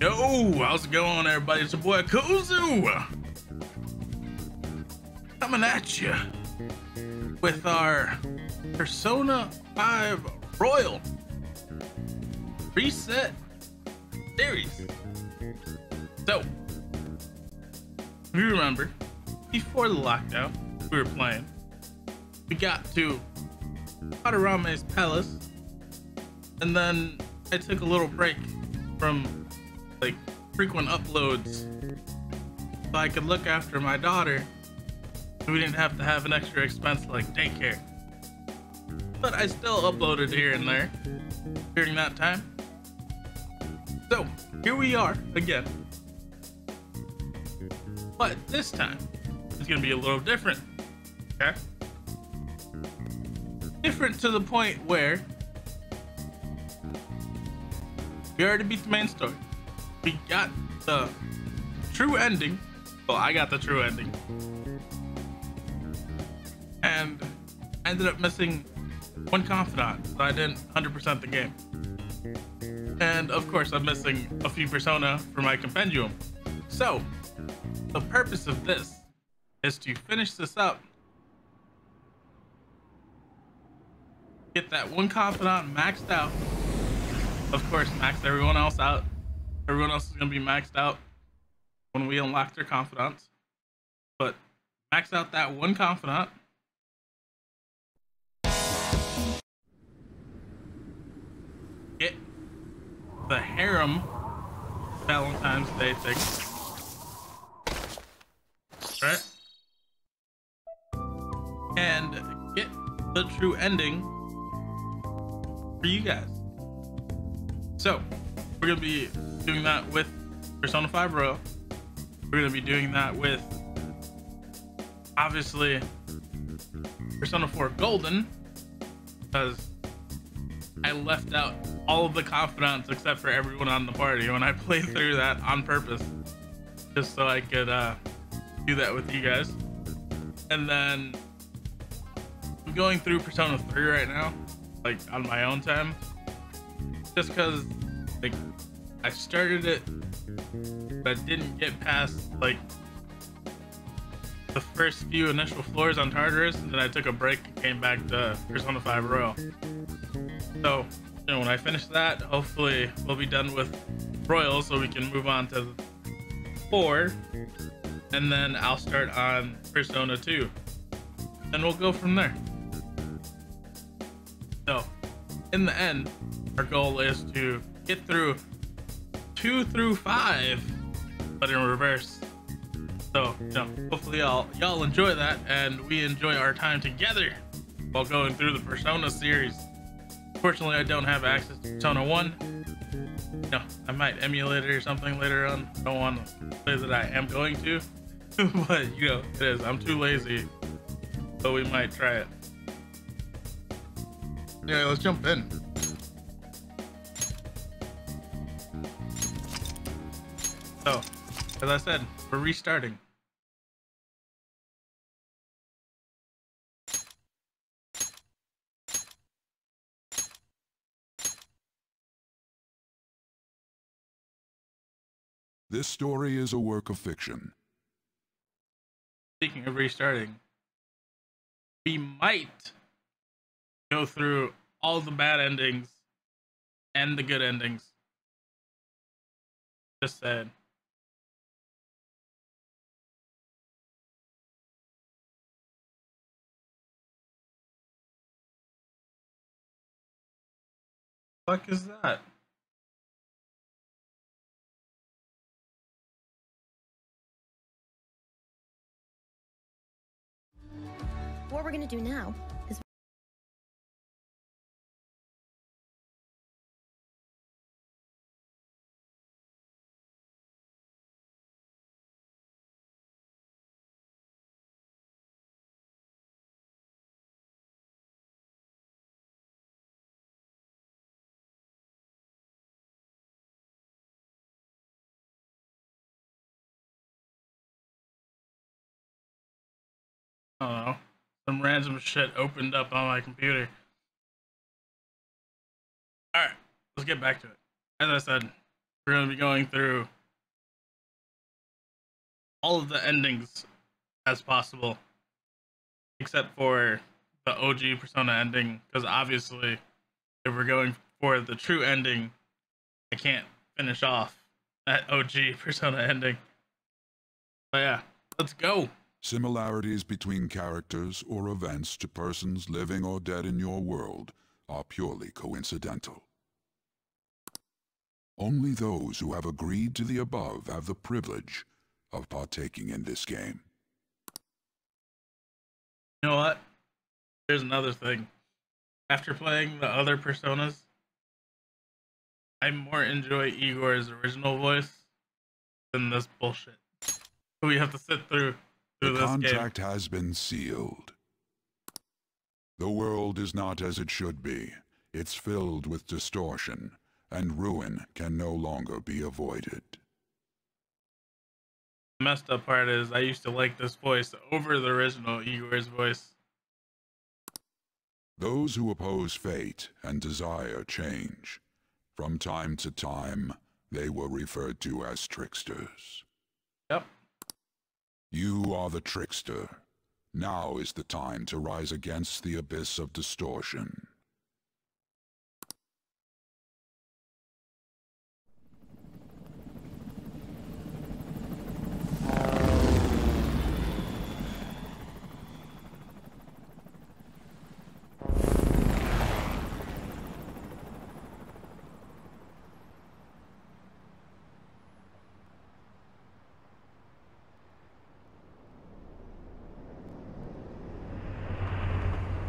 Yo, how's it going, everybody? It's your boy Kuzu coming at you with our Persona 5 Royal Reset series. So, if you remember, before the lockdown, we were playing. We got to Hadarame's palace, and then I took a little break from like frequent uploads so I could look after my daughter. We didn't have to have an extra expense like daycare. But I still uploaded here and there during that time. So here we are again. But this time it's gonna be a little different. Okay? Different to the point where we already beat the main story. We got the true ending. Well, I got the true ending. And I ended up missing one confidant, so I didn't 100% the game. And of course, I'm missing a few Persona for my compendium. So, the purpose of this is to finish this up, get that one confidant maxed out. Of course, max everyone else out. Everyone else is gonna be maxed out when we unlock their confidants. But max out that one confidant. Get the harem Valentine's Day thing. Right? And get the true ending for you guys. So, we're gonna be doing that with Persona 5 Royal. We're gonna be doing that with, obviously, Persona 4 Golden, because I left out all of the confidants except for everyone on the party when I played through that on purpose, just so I could do that with you guys. And then I'm going through Persona 3 right now, like on my own time. Just because like I started it, but I didn't get past like the first few initial floors on Tartarus, and then I took a break and came back to Persona 5 Royal. So, you know, when I finish that, hopefully we'll be done with Royal so we can move on to 4, and then I'll start on Persona 2, and we'll go from there. So, in the end, our goal is to get through 2 through 5, but in reverse. So, you know, hopefully y'all enjoy that, and we enjoy our time together while going through the Persona series. Fortunately, I don't have access to Persona 1. You know, I might emulate it or something later on. I don't want to say that I am going to, but you know, it is. I'm too lazy, but we might try it. Anyway, let's jump in. So, as I said, we're restarting. This story is a work of fiction. Speaking of restarting, we might go through all the bad endings and the good endings. Just said. What the fuck is that? What we're gonna do now is I don't know. Some random shit opened up on my computer. Alright, let's get back to it. as I said, we're going to be going through all of the endings as possible, except for the OG Persona ending, because obviously, if we're going for the true ending, I can't finish off that OG Persona ending. But yeah, let's go! Similarities between characters or events to persons living or dead in your world are purely coincidental. Only those who have agreed to the above have the privilege of partaking in this game. You know what? Here's another thing. After playing the other Personas, I more enjoy Igor's original voice than this bullshit we have to sit through. The contract has been sealed. The world is not as it should be. It's filled with distortion, and ruin can no longer be avoided. The messed up part is I used to like this voice over the original Igor's voice. Those who oppose fate and desire change, from time to time, they were referred to as tricksters. Yep. You are the trickster. Now is the time to rise against the abyss of distortion.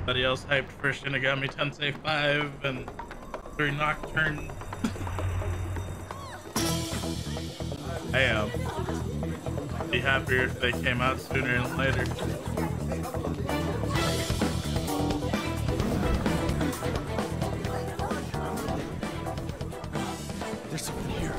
Everybody else hyped for Shin Megami Tensei V and 3 Nocturne. I am. I'd be happier if they came out sooner than later. There's something here.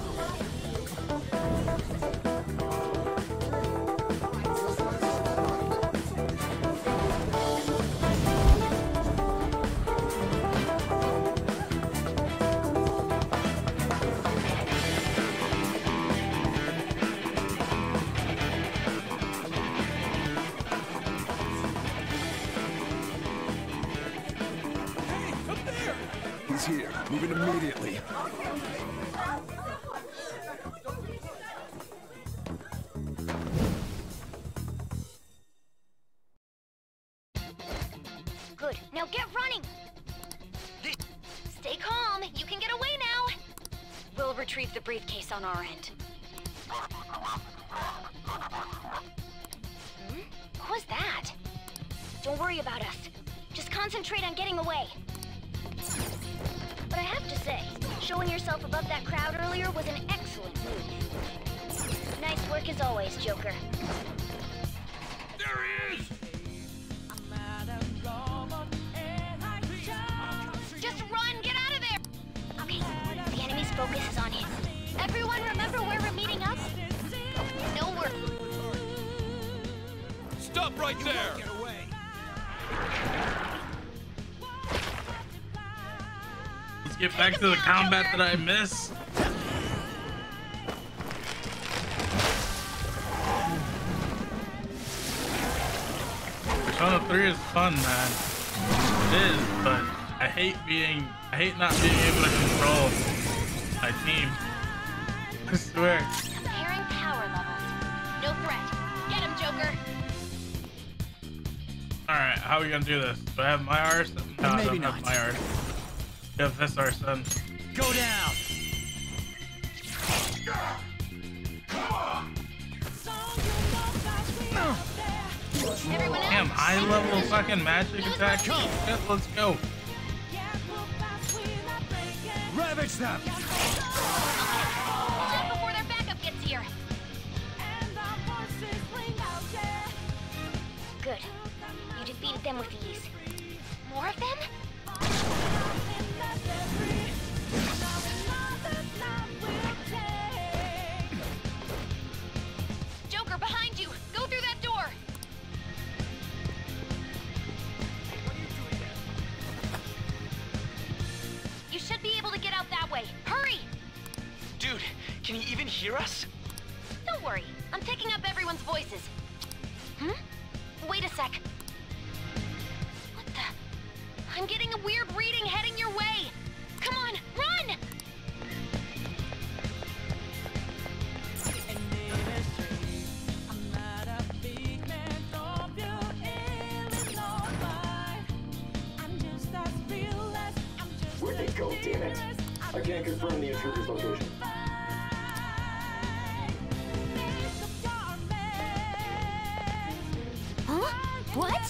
Back to the combat that I miss. Persona 3 is fun, man. It is, but I hate not being able to control my team. I swear. Comparing power levels. No threat. Get him, Joker. All right, how are we gonna do this? Do I have my arse? No, I don't have my arse. Yeah, that's our son. Go down! Damn, high level fucking magic attack. Yes, let's go. Ravage them! Okay. Just before their backup gets here. Good. You defeated them with ease. More of them? Joker, behind you! Go through that door! You should be able to get out that way. Hurry! Can you even hear us? Don't worry. I'm picking up everyone's voices. Hmm? Wait a sec. What the? I'm getting a weird reading heading your way. Come on, run! Where'd they go, damn it? I can't confirm the intruder's location. What?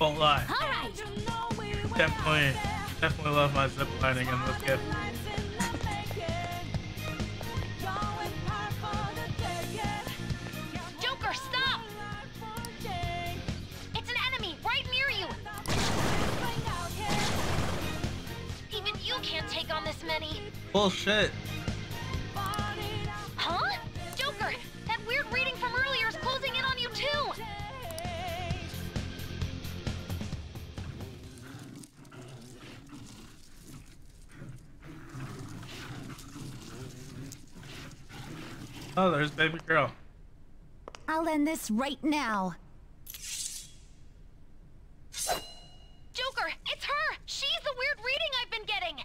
Won't lie. All right. Definitely love my zip lining in this gift. Joker, stop! It's an enemy right near you. Even you can't take on this many. Bullshit. Huh? Joker, that weird reading from earlier is closing in on you too. Oh, there's baby girl. I'll end this right now. Joker, it's her! She's the weird reading I've been getting.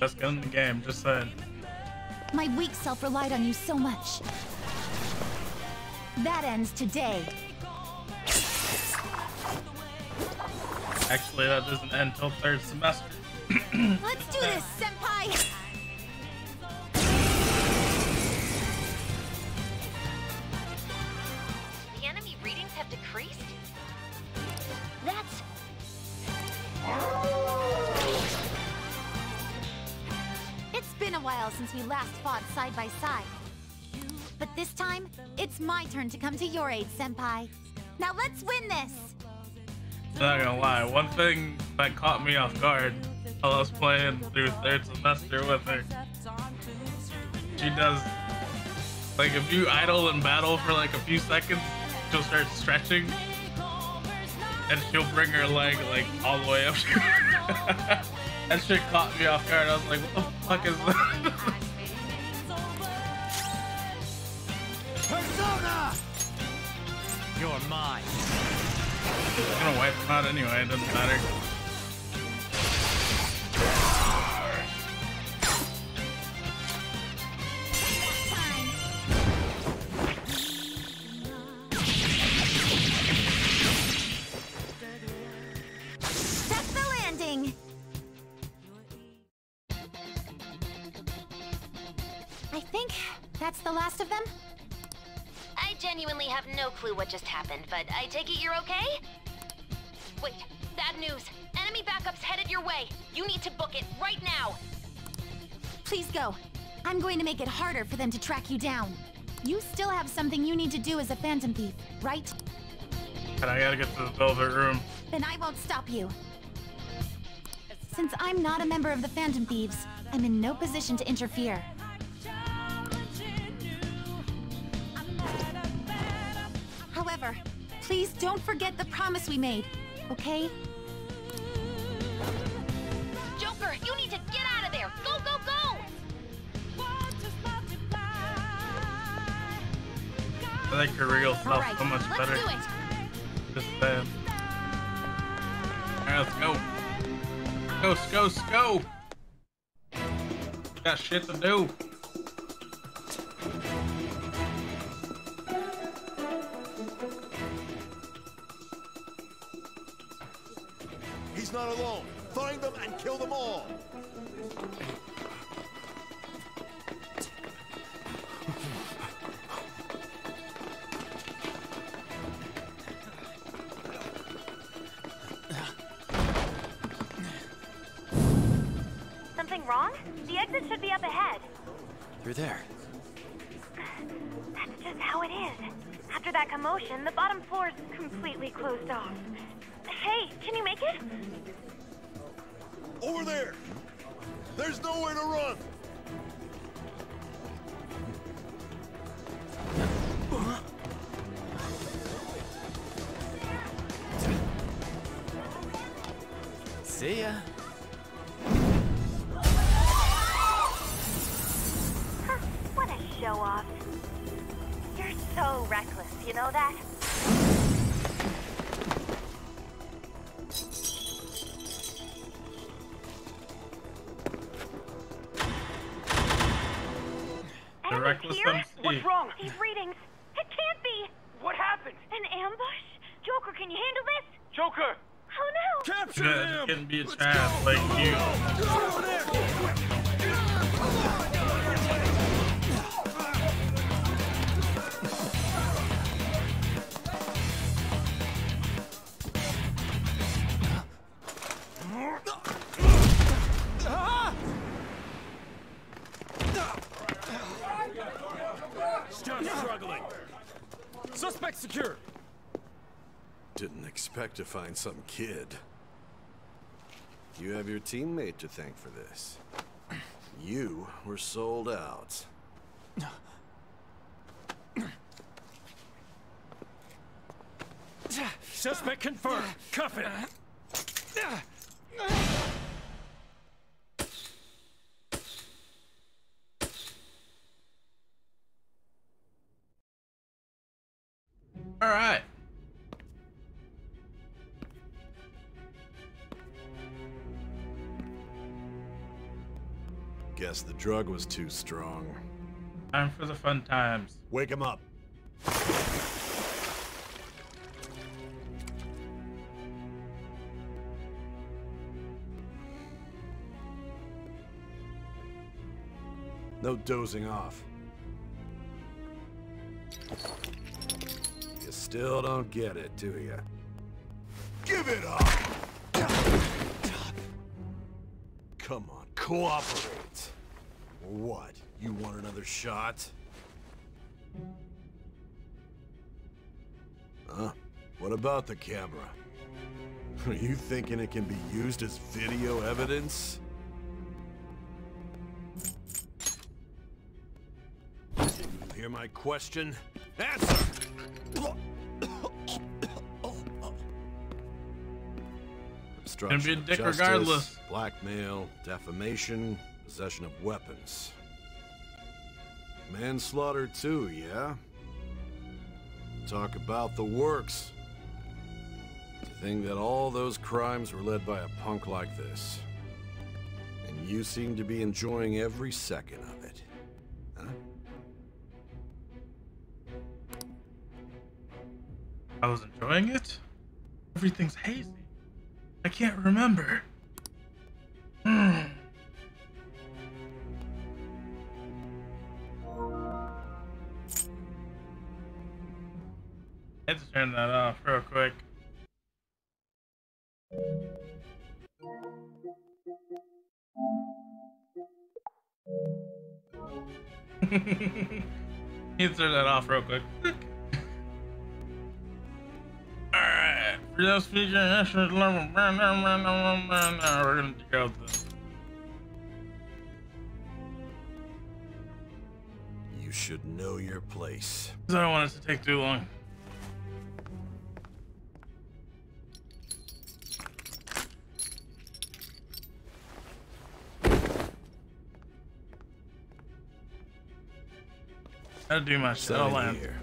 Best gun in the game, just saying. My weak self relied on you so much. That ends today. Actually, that doesn't end till third semester. Let's do this, senpai! The enemy readings have decreased? It's been a while since we last fought side by side. But this time, it's my turn to come to your aid, senpai. Now let's win this! I'm not gonna lie, one thing that caught me off guard while I was playing through third semester with her. She does, like, if you idle in battle for like a few seconds, she'll start stretching. And she'll bring her leg like all the way up to her. That shit caught me off guard. I was like, what the fuck is that? Persona! You're mine. I'm gonna wipe them out anyway, it doesn't matter. What just happened, but I take it you're okay? Wait, bad news. Enemy backup's headed your way. You need to book it right now. Please go. I'm going to make it harder for them to track you down. You still have something you need to do as a Phantom Thief, right? And I gotta get to the Velvet Room. Then I won't stop you. Since I'm not a member of the Phantom Thieves, I'm in no position to interfere. Please don't forget the promise we made, okay? Joker, you need to get out of there! Go, go, go! I like your real stuff right, so much better. Let's do it. Just, alright, let's go. Go, go, go! Got shit to do. He's not alone. Find them and kill them all. You're there. That's just how it is. After that commotion, the bottom floor is completely closed off. Hey, can you make it? Over there! There's nowhere to run! See ya. You know that? The reckless MC. What's wrong? He's reading. It can't be. What happened? An ambush? Joker, can you handle this? Joker! Oh no! Capture him! It can be a child like you. Over there! Suspect secured. Didn't expect to find some kid. You have your teammate to thank for this. You were sold out. Suspect confirmed. Cuff it. All right. Guess the drug was too strong. Time for the fun times. Wake him up. No dozing off. Still don't get it, do you? Give it up! Come on, cooperate! What? You want another shot? Huh? What about the camera? Are you thinking it can be used as video evidence? You hear my question? Answer! Gonna be a dick justice, regardless. Blackmail, defamation, possession of weapons. Manslaughter too, yeah? Talk about the works. To think that all those crimes were led by a punk like this. And you seem to be enjoying every second of it. Huh? I was enjoying it? Everything's hazy. I can't remember. I have to turn that off real quick. For those speaking national level, we're gonna go with this. You should know your place. I don't want it to take too long. I'll do my cell here.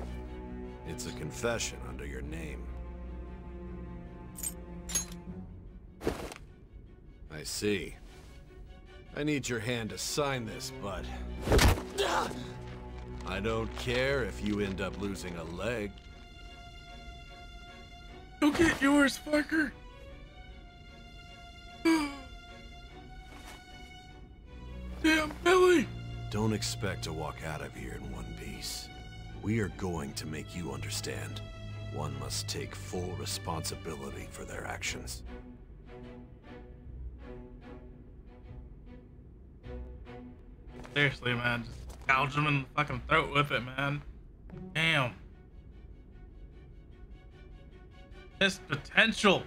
It's a confession under your name. I see. I need your hand to sign this, bud. I don't care if you end up losing a leg. Go get yours, fucker! Damn, Billy! Don't expect to walk out of here in one piece. We are going to make you understand. One must take full responsibility for their actions. Seriously, man, just gouge him in the fucking throat with it, man. Damn. This potential.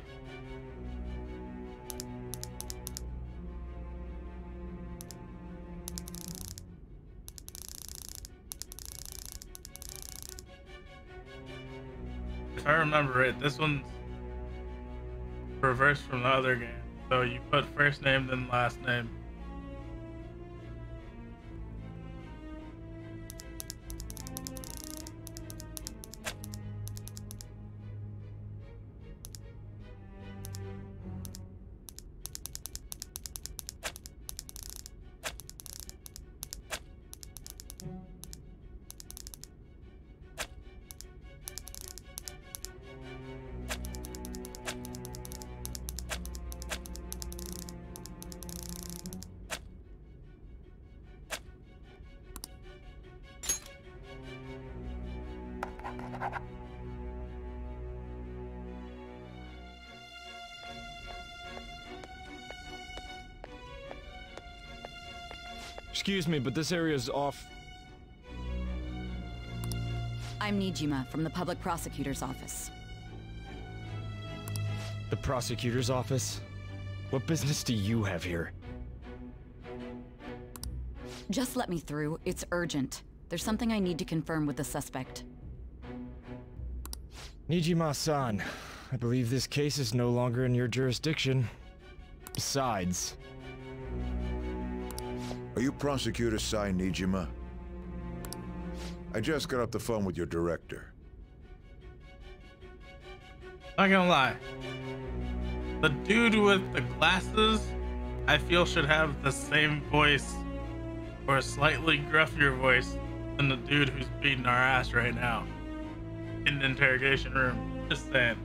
If I remember it, this one's reversed from the other game. So you put first name, then last name. Excuse me, but this area is off. I'm Niijima from the Public Prosecutor's Office. The Prosecutor's Office? What business do you have here? Just let me through. It's urgent. There's something I need to confirm with the suspect. Niijima-san, I believe this case is no longer in your jurisdiction. Besides... Are you Prosecutor Sae Niijima? I just got off the phone with your director. Not gonna lie. The dude with the glasses, I feel, should have the same voice or a slightly gruffier voice than the dude who's beating our ass right now in the interrogation room. Just saying.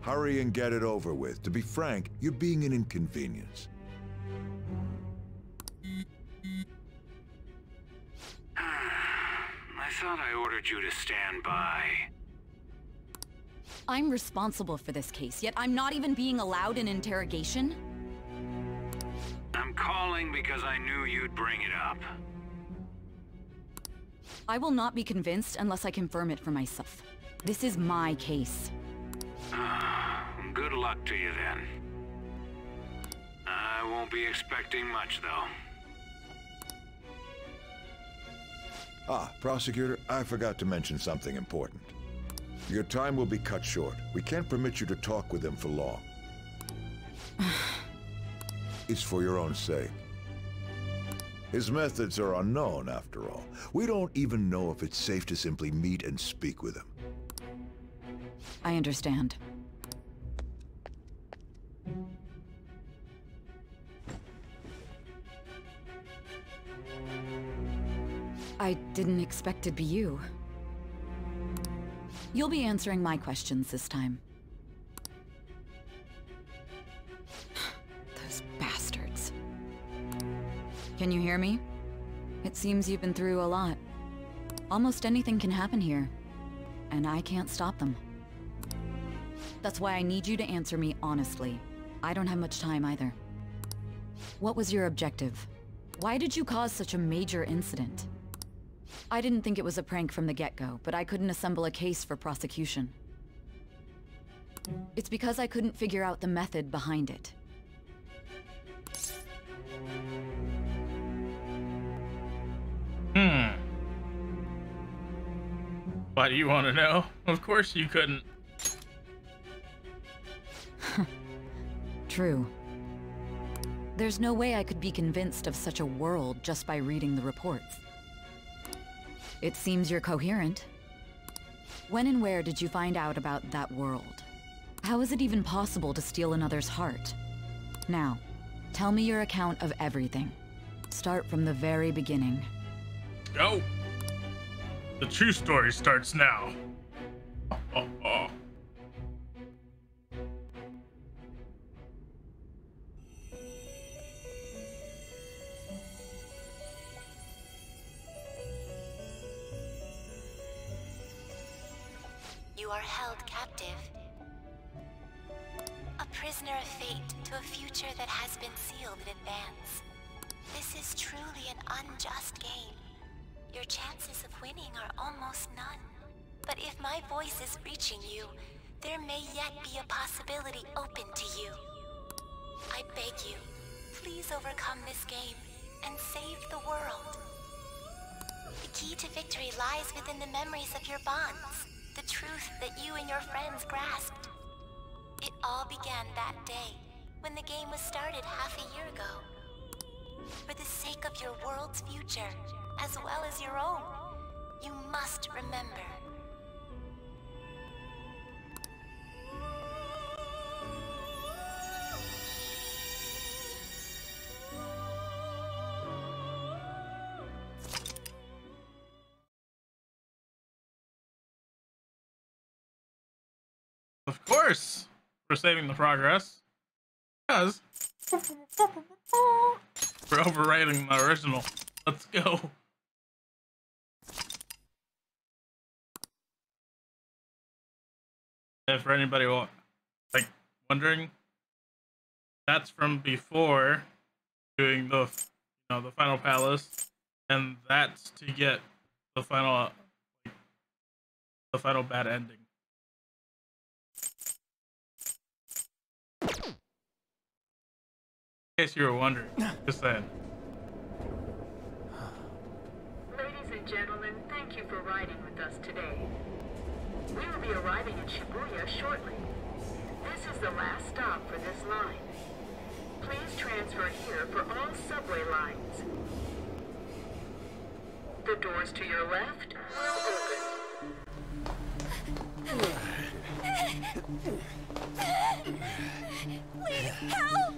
Hurry and get it over with. To be frank, you're being an inconvenience. I thought I ordered you to stand by. I'm responsible for this case, yet I'm not even being allowed an interrogation? I'm calling because I knew you'd bring it up. I will not be convinced unless I confirm it for myself. This is my case. Good luck to you then. I won't be expecting much though. Ah, Prosecutor, I forgot to mention something important. Your time will be cut short. We can't permit you to talk with them for long. It's for your own sake. His methods are unknown, after all. We don't even know if it's safe to simply meet and speak with him. I understand. I didn't expect to be you. You'll be answering my questions this time. Those bastards. Can you hear me? It seems you've been through a lot. Almost anything can happen here, and I can't stop them. That's why I need you to answer me honestly. I don't have much time either. What was your objective? Why did you cause such a major incident? I didn't think it was a prank from the get-go, but I couldn't assemble a case for prosecution. It's because I couldn't figure out the method behind it. Why do you want to know? Of course you couldn't. True. There's no way I could be convinced of such a world just by reading the reports. It seems you're coherent. When and where did you find out about that world? How is it even possible to steal another's heart? Now, tell me your account of everything. Start from the very beginning. Go! The true story starts now. You are held captive. A prisoner of fate to a future that has been sealed in advance. This is truly an unjust game. Your chances of winning are almost none. But if my voice is reaching you, there may yet be a possibility open to you. I beg you, please overcome this game and save the world. The key to victory lies within the memories of your bonds, the truth that you and your friends grasped. It all began that day, when the game was started half a year ago. For the sake of your world's future, as well as your own, you must remember. Of course, we're saving the progress because we're overwriting the original. Let's go. If anybody like wondering, that's from before doing the the final palace, and that's to get the final bad ending. In case you were wondering, just saying. Ladies and gentlemen, thank you for riding with us today. We will be arriving at Shibuya shortly. This is the last stop for this line. Please transfer here for all subway lines. The doors to your left will open. Please help!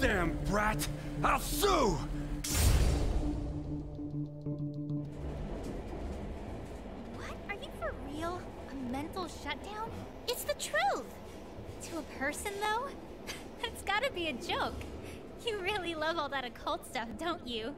Damn brat! I'll sue! What? Are you for real? A mental shutdown? It's the truth! To a person, though? That's gotta be a joke. You really love all that occult stuff, don't you?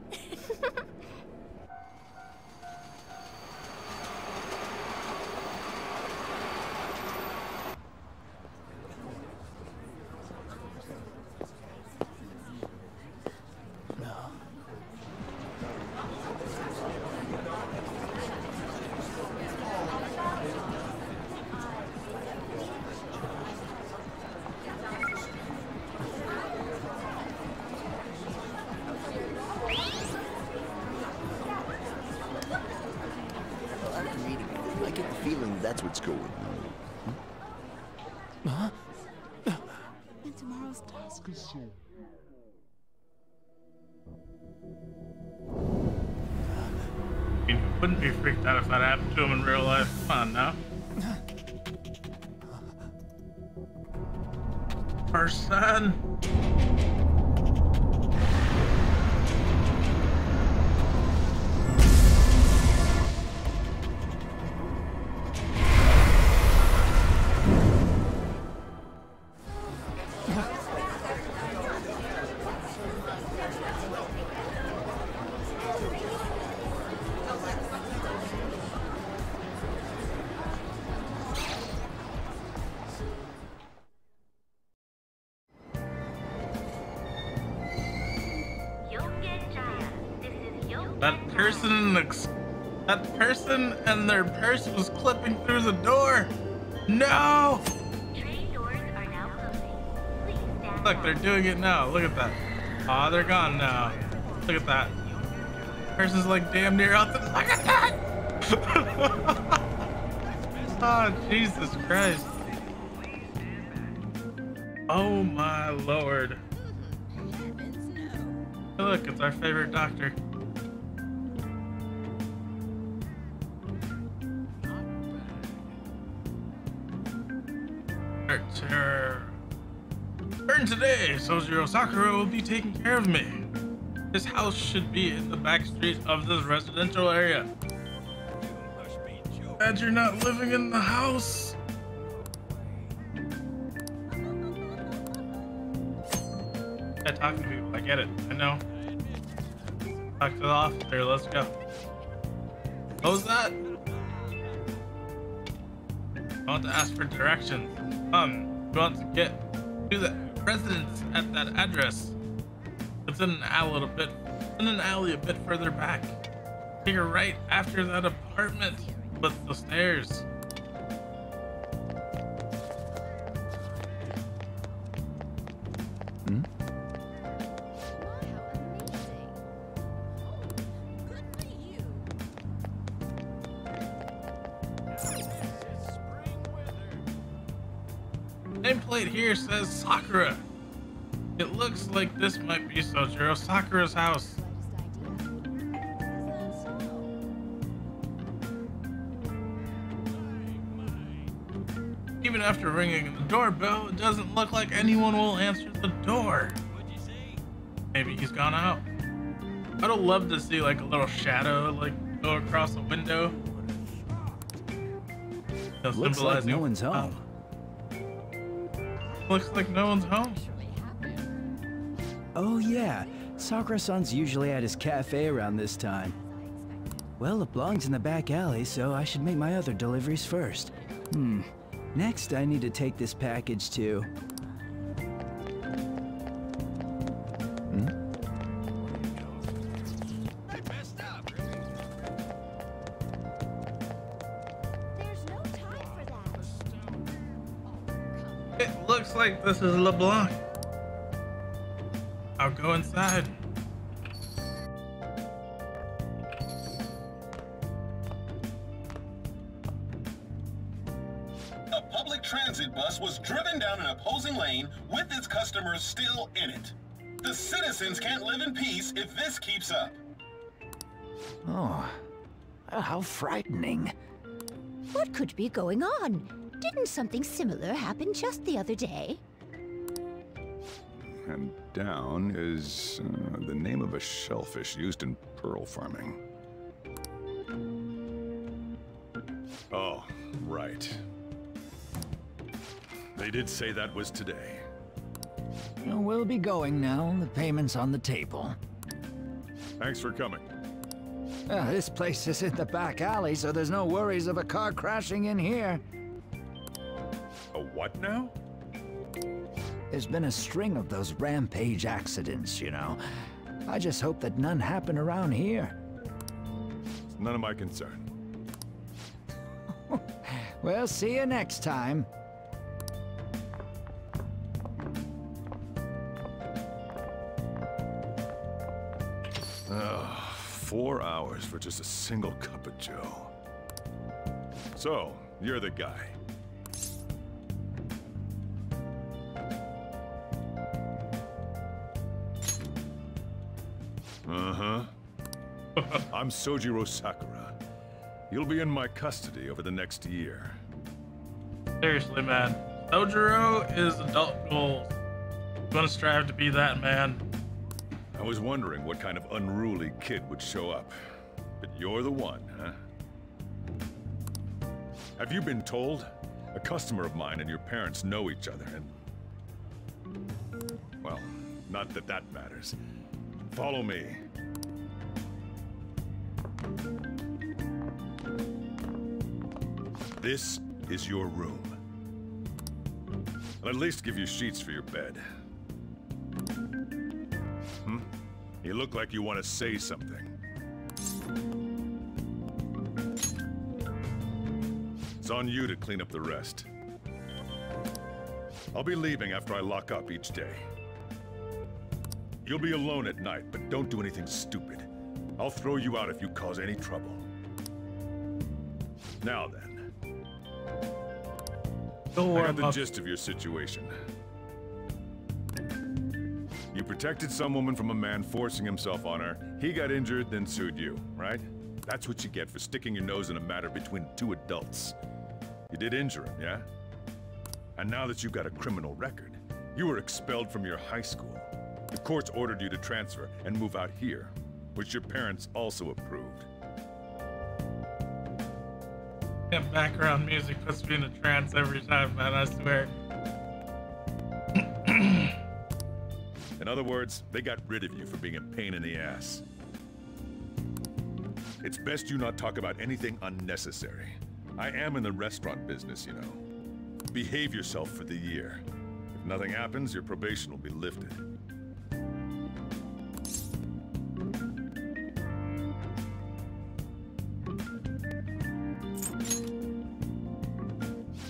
That person and their purse was clipping through the door. No! Train doors are now closing. Please stand. Look, they're doing it now. Look at that. Aw, they're gone now. Look at that. Person's like damn near out the. Look at that! Oh, Jesus Christ. Oh my Lord. Look, it's our favorite doctor. Turn today, Sojiro Sakura will be taking care of me. This house should be in the back street of this residential area. Glad you're not living in the house. I talk to people, I get it, I know. Talk to the officer, let's go. What was that? I want to ask for directions. We want to get to the residence at that address. It's in an alley a bit further back. Take a right after that apartment with the stairs. Here says Sakura. It looks like this might be Sojiro Sakura's house. Even after ringing the doorbell, it doesn't look like anyone will answer the door. Maybe he's gone out. I'd love to see like a little shadow like go across the window. Looks like no one's home. Looks like no one's home. Oh yeah, Sakura-san's usually at his cafe around this time. Well, LeBlanc's in the back alley, so I should make my other deliveries first. Next, I need to take this package to... This is LeBlanc. I'll go inside. A public transit bus was driven down an opposing lane with its customers still in it. The citizens can't live in peace if this keeps up. Oh, how frightening. What could be going on? Didn't something similar happen just the other day? And down is the name of a shellfish used in pearl farming. Oh, right. They did say that was today. We'll be going now. The payment's on the table. Thanks for coming. This place is in the back alley, so there's no worries of a car crashing in here. A what now? There's been a string of those rampage accidents, you know. I just hope that none happen around here. It's none of my concern. Well, see you next time. Ugh, 4 hours for just a single cup of joe. So, you're the guy. I'm Sojiro Sakura. You'll be in my custody over the next year. Seriously, man. Sojiro is adult goals. I'm gonna strive to be that man. I was wondering what kind of unruly kid would show up. But you're the one, huh? Have you been told? A customer of mine and your parents know each other and... Well, not that that matters. Follow me. This is your room. I'll at least give you sheets for your bed. You look like you want to say something. It's on you to clean up the rest. I'll be leaving after I lock up each day. You'll be alone at night, but don't do anything stupid. I'll throw you out if you cause any trouble. Now then. I got the gist of your situation. You You protected some woman from a man forcing himself on her. He got injured, then sued you, right? That's what you get for sticking your nose in a matter between two adults. You did injure him, yeah? And now that you've got a criminal record, you were expelled from your high school. The courts ordered you to transfer and move out here, which your parents also approved. Yeah, background music puts me in a trance every time, man, I swear. In other words, they got rid of you for being a pain in the ass. It's best you not talk about anything unnecessary. I am in the restaurant business, you know. Behave yourself for the year. If nothing happens, your probation will be lifted.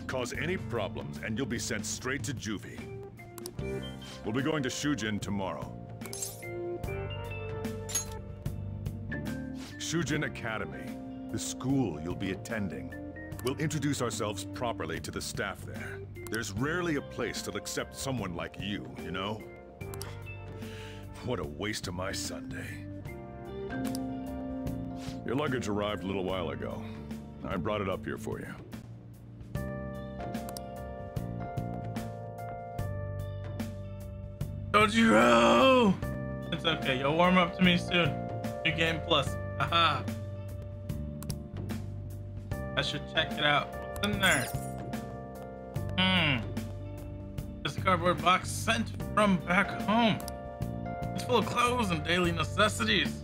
Cause any problems and you'll be sent straight to juvie. We'll be going to Shujin tomorrow. Shujin Academy, the school you'll be attending. We'll introduce ourselves properly to the staff there. There's rarely a place that'll accept someone like you, you know? What a waste of my Sunday. Your luggage arrived a little while ago. I brought it up here for you. Sojiro! It's okay, you'll warm up to me soon. New game plus. Haha. I should check it out. What's in there? Hmm. This cardboard box sent from back home. It's full of clothes and daily necessities.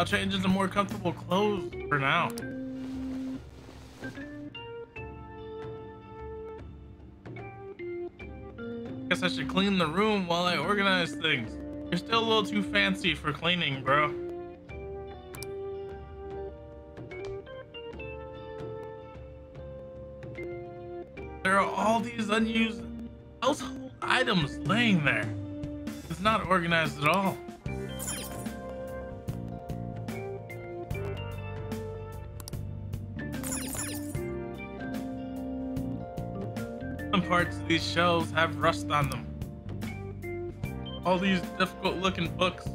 I'll change into more comfortable clothes for now. Guess I should clean the room while I organize things. You're still a little too fancy for cleaning, bro. There are all these unused household items laying there. It's not organized at all. Parts of these shelves have rust on them. All these difficult looking books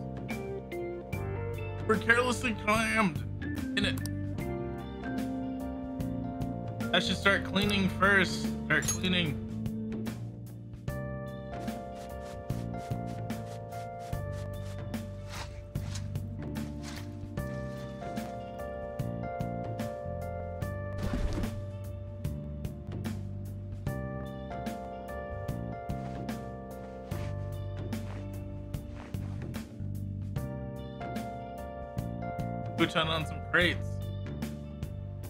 were carelessly crammed in it. I should start cleaning first. Start cleaning. On some crates.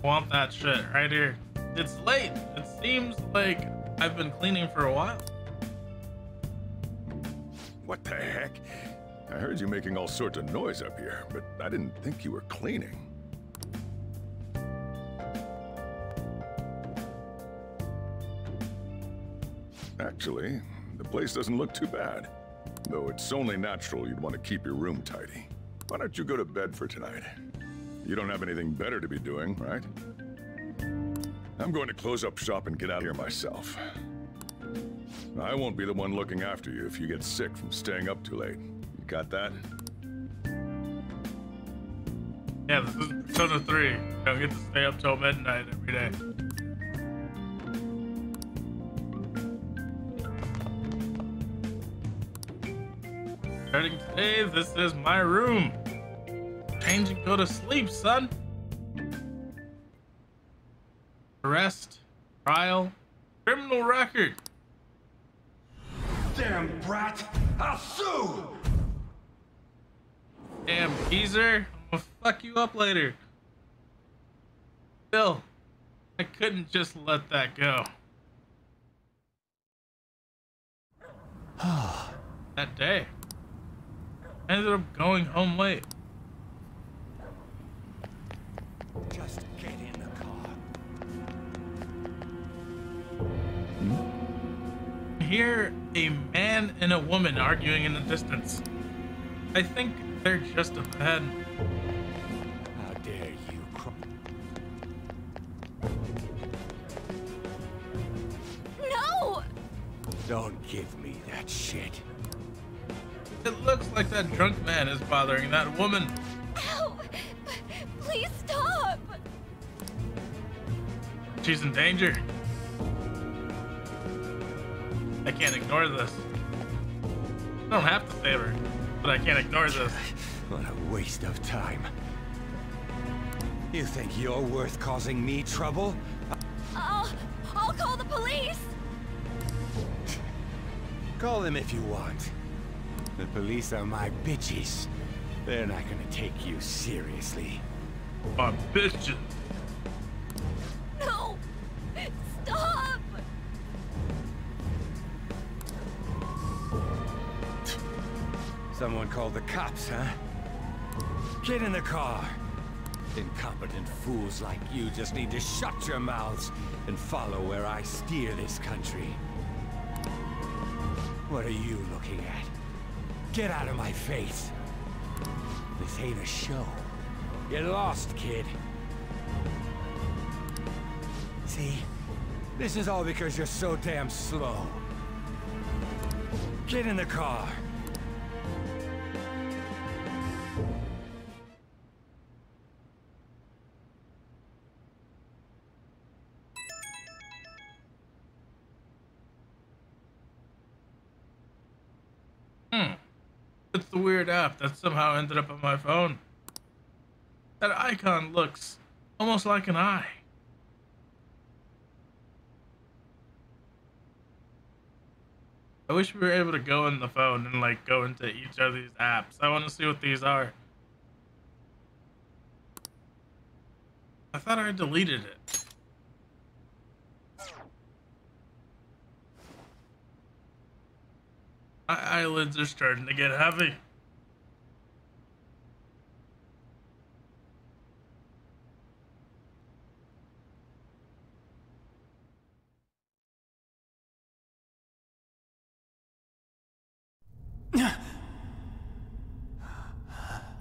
Want that shit right here. It's late. It seems like I've been cleaning for a while. What the heck? I heard you making all sorts of noise up here, but I didn't think you were cleaning. Actually, the place doesn't look too bad, though it's only natural you'd want to keep your room tidy. Why don't you go to bed for tonight? You don't have anything better to be doing, right? I'm going to close up shop and get out of here myself. I won't be the one looking after you if you get sick from staying up too late. You got that? Yeah, this is Persona 3. I don't get to stay up till midnight every day. Starting today, this is my room. Change and go to sleep, son. Arrest, trial, criminal record. Damn brat, I'll sue. Damn geezer, I'm gonna fuck you up later. Bill, I couldn't just let that go. That day, I ended up going home late. Just get in the car. I hear a man and a woman arguing in the distance. I think they're just ahead. How dare you? No! Don't give me that shit. It looks like that drunk man is bothering that woman. Ow! Please stop! She's in danger. I can't ignore this. I don't have to save her, but I can't ignore this. What a waste of time. You think you're worth causing me trouble? I'll call the police! Call them if you want. The police are my bitches. They're not gonna take you seriously. My bitches! No! Stop! Someone called the cops, huh? Get in the car! Incompetent fools like you just need to shut your mouths and follow where I steer this country. What are you looking at? Get out of my face! This ain't a show. You're lost, kid. See? This is all because you're so damn slow. Get in the car! The weird app that somehow ended up on my phone. That icon looks almost like an eye. I wish we were able to go in the phone and like go into each of these apps. I want to see what these are. I thought I deleted it. My eyelids are starting to get heavy.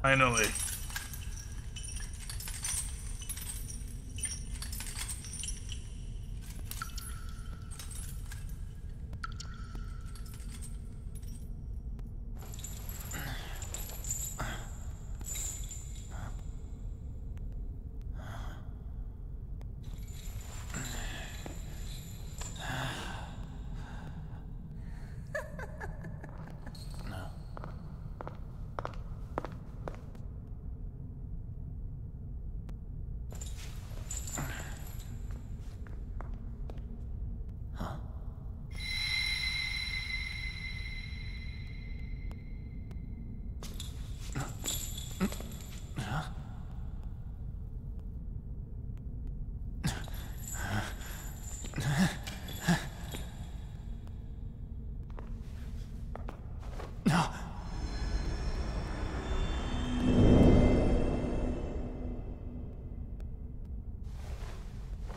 Finally.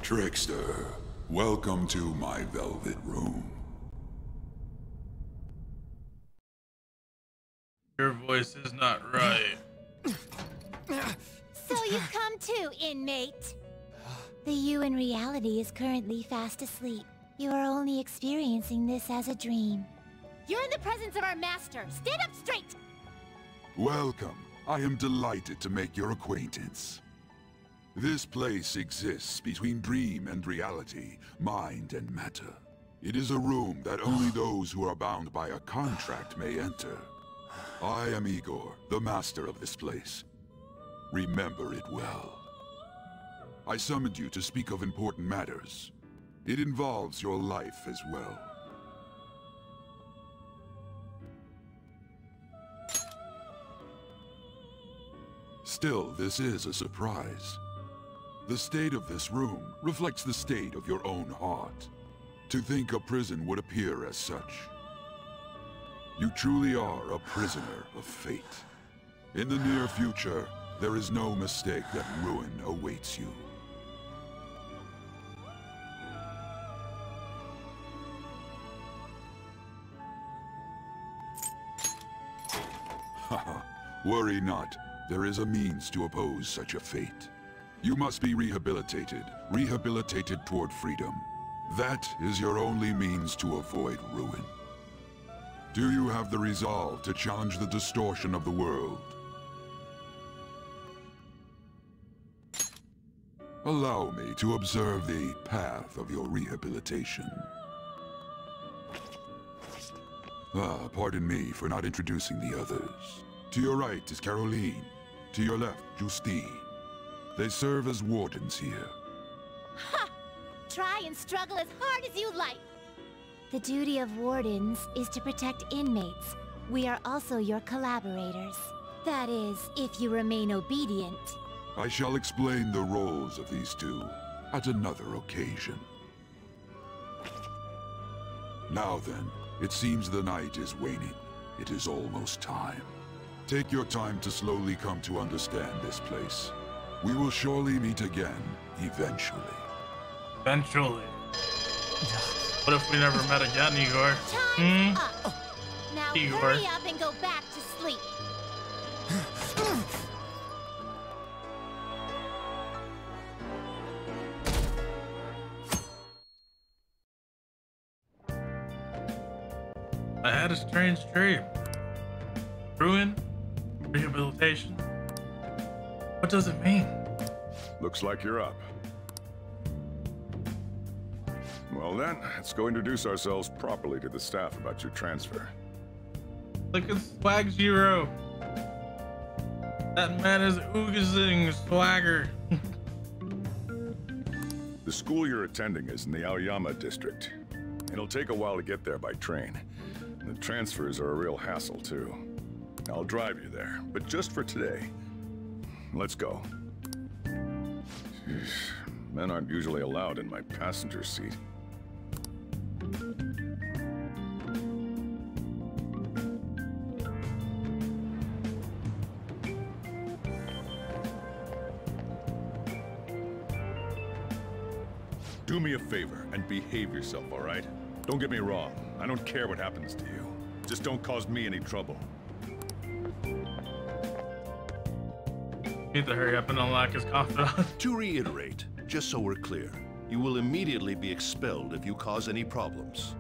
Trickster, welcome to my Velvet Room. Your voice is not right. So you've come too, inmate. The you in reality is currently fast asleep. You are only experiencing this as a dream. You're in the presence of our master. Stand up straight! Welcome. I am delighted to make your acquaintance. This place exists between dream and reality, mind and matter. It is a room that only those who are bound by a contract may enter. I am Igor, the master of this place. Remember it well. I summoned you to speak of important matters. It involves your life as well. Still, this is a surprise. The state of this room reflects the state of your own heart. To think a prison would appear as such. You truly are a prisoner of fate. In the near future, there is no mistake that ruin awaits you. Worry not, there is a means to oppose such a fate. You must be rehabilitated toward freedom. That is your only means to avoid ruin. Do you have the resolve to challenge the distortion of the world? Allow me to observe the path of your rehabilitation. Ah, pardon me for not introducing the others. To your right is Caroline. To your left, Justine. They serve as wardens here. Ha! Try and struggle as hard as you like. The duty of wardens is to protect inmates. We are also your collaborators. That is, if you remain obedient. I shall explain the roles of these two at another occasion. Now then, it seems the night is waning. It is almost time. Take your time to slowly come to understand this place. We will surely meet again, eventually. Eventually. What if we never met again, Igor? Time's up. Now hurry up and go back to sleep. I had a strange dream. Ruin? Rehabilitation? What does it mean? Looks like you're up. Well then, let's go introduce ourselves properly to the staff about your transfer. Look at Swagjiro. That man is oogazing swagger. The school you're attending is in the Aoyama district. It'll take a while to get there by train. And the transfers are a real hassle too. I'll drive you there, but just for today. Let's go. Jeez, men aren't usually allowed in my passenger seat. Do me a favor and behave yourself, all right? Don't get me wrong. I don't care what happens to you. Just don't cause me any trouble. Need to hurry up and unlock his confidant. To reiterate, just so we're clear, you will immediately be expelled if you cause any problems.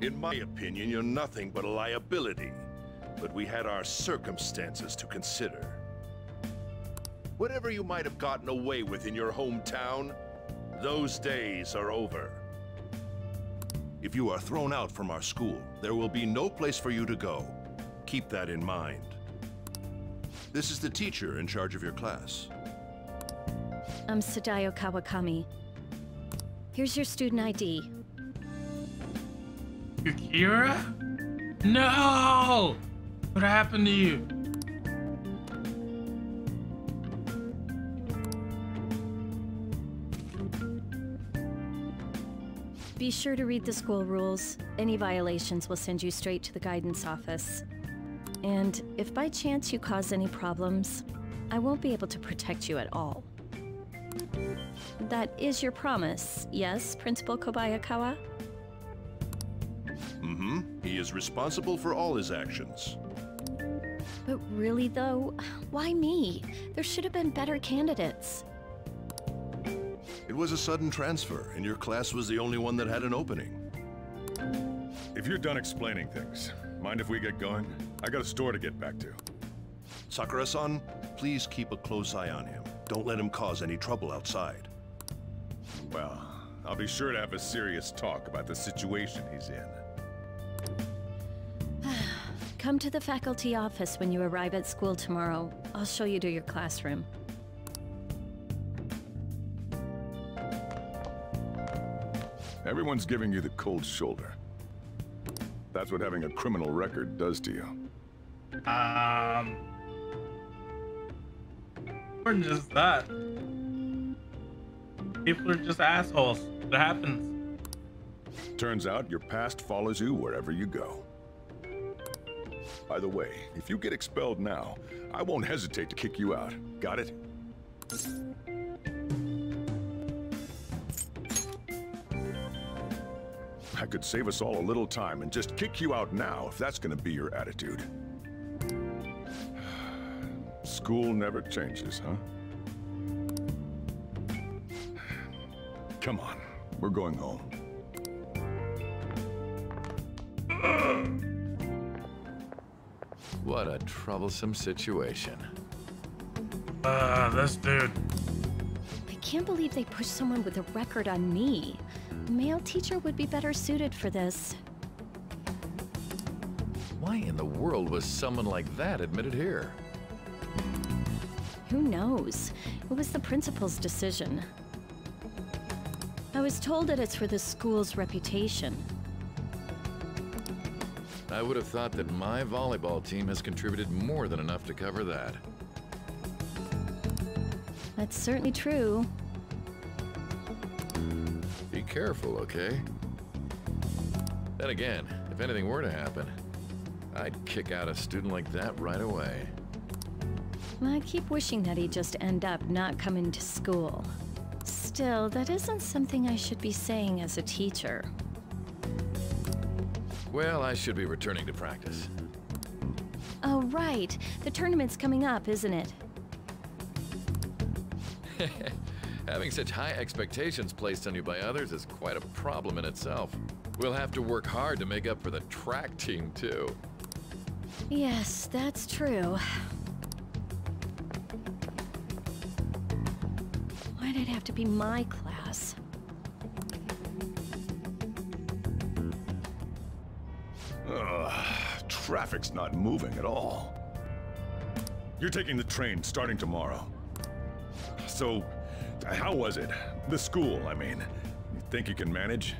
In my opinion, you're nothing but a liability. But we had our circumstances to consider. Whatever you might have gotten away with in your hometown, those days are over. If you are thrown out from our school, there will be no place for you to go. Keep that in mind. This is the teacher in charge of your class. I'm Sadayo Kawakami. Here's your student ID. Akira? No! What happened to you? Be sure to read the school rules. Any violations will send you straight to the guidance office. And if by chance you cause any problems, I won't be able to protect you at all. That is your promise, yes, Principal Kobayakawa? Mm-hmm. He is responsible for all his actions. But really though, why me? There should have been better candidates. It was a sudden transfer, and your class was the only one that had an opening. If you're done explaining things, mind if we get going? I got a store to get back to. Sakura-san, please keep a close eye on him. Don't let him cause any trouble outside. Well, I'll be sure to have a serious talk about the situation he's in. Come to the faculty office when you arrive at school tomorrow. I'll show you to your classroom. Everyone's giving you the cold shoulder. That's what having a criminal record does to you. More than just that. People are just assholes. It happens. Turns out your past follows you wherever you go. By the way, if you get expelled now, I won't hesitate to kick you out. Got it? I could save us all a little time and just kick you out now if that's gonna be your attitude. School never changes, huh? Come on, we're going home. What a troublesome situation. This dude. I can't believe they pushed someone with a record on me. A male teacher would be better suited for this. Why in the world was someone like that admitted here? Who knows? It was the principal's decision. I was told that it's for the school's reputation. I would have thought that my volleyball team has contributed more than enough to cover that. That's certainly true. Be careful, okay? Then again, if anything were to happen, I'd kick out a student like that right away. Well, I keep wishing that he'd just end up not coming to school. Still, that isn't something I should be saying as a teacher. Well, I should be returning to practice. Oh, right. The tournament's coming up, isn't it? Having such high expectations placed on you by others is quite a problem in itself. We'll have to work hard to make up for the track team, too. Yes, that's true. Why did it have to be my class? Traffic's not moving at all. You're taking the train starting tomorrow. So, how was it? The school, I mean. You think you can manage?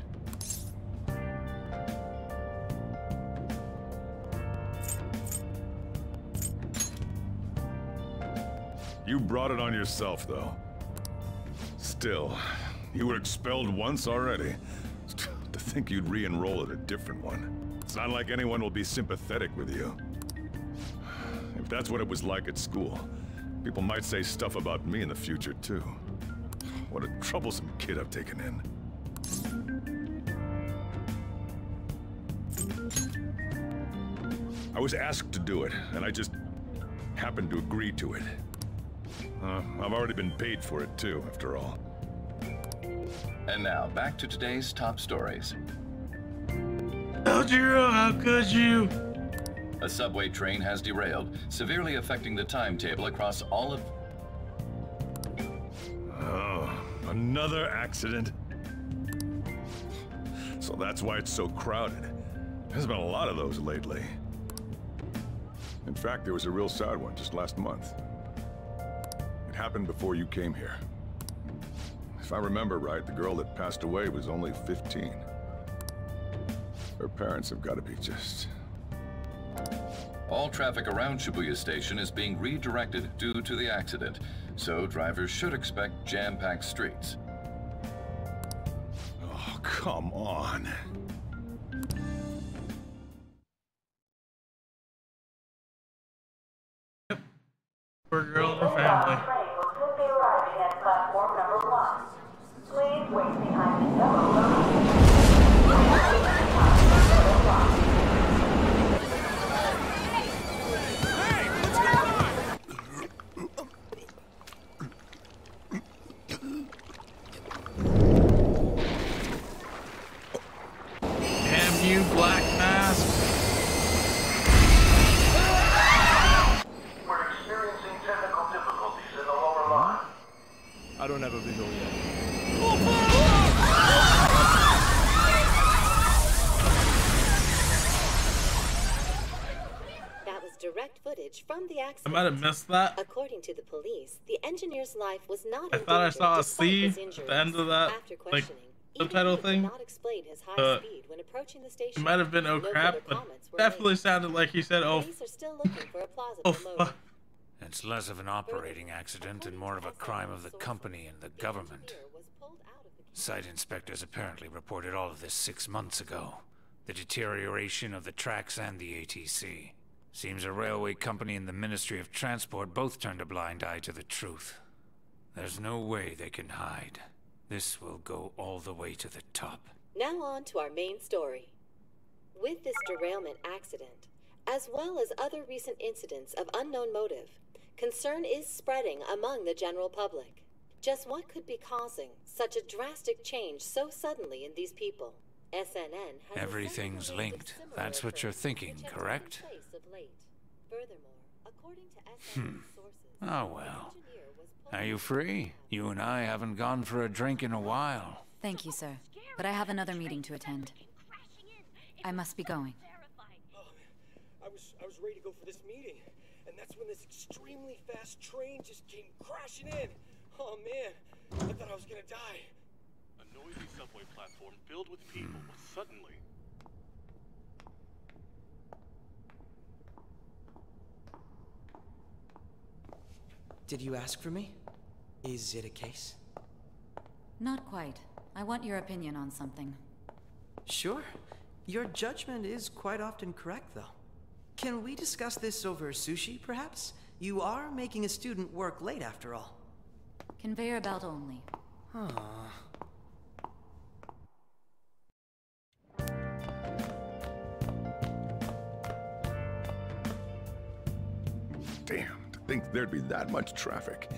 You brought it on yourself, though. Still, you were expelled once already. To think you'd re-enroll at a different one. It's not like anyone will be sympathetic with you. If that's what it was like at school, people might say stuff about me in the future, too. What a troublesome kid I've taken in. I was asked to do it, and I just happened to agree to it. I've already been paid for it, too, after all. And now, back to today's top stories. Sojiro, how could you? A subway train has derailed, severely affecting the timetable across all of... Oh, another accident. So that's why it's so crowded. There's been a lot of those lately. In fact, there was a real sad one just last month. It happened before you came here. If I remember right, the girl that passed away was only 15. Her parents have got to be just... All traffic around Shibuya Station is being redirected due to the accident, so drivers should expect jam-packed streets. Oh, come on. Yep. Poor girl and her family. Please wait behind the I don't have a visual yet. That was direct footage from the accident. I might have missed that. According to the police, the engineer's life was not. I thought I saw a C at the end of that, like subtitle thing. It might have been oh crap, but definitely sounded like he said oh. Oh fuck. It's less of an operating accident and more of a crime of the company and the government. Site inspectors apparently reported all of this 6 months ago. The deterioration of the tracks and the ATC. Seems a railway company and the Ministry of Transport both turned a blind eye to the truth. There's no way they can hide. This will go all the way to the top. Now on to our main story. With this derailment accident, as well as other recent incidents of unknown motive, concern is spreading among the general public. Just what could be causing such a drastic change so suddenly in these people? SNN has... Everything's linked. That's what you're thinking, correct? Furthermore, according to sources, oh well. Are you free? You and I haven't gone for a drink in a while. Thank you, sir. But I have another meeting to attend. I must be going. Oh, I was ready to go for this meeting, and that's when this extremely fast train just came crashing in. Oh man, I thought I was gonna die. A noisy subway platform filled with people was suddenly. Did you ask for me? Is it a case? Not quite. I want your opinion on something. Sure. Your judgment is quite often correct, though. Can we discuss this over sushi, perhaps? You are making a student work late, after all. Conveyor belt only. Huh. Damn, to think there'd be that much traffic.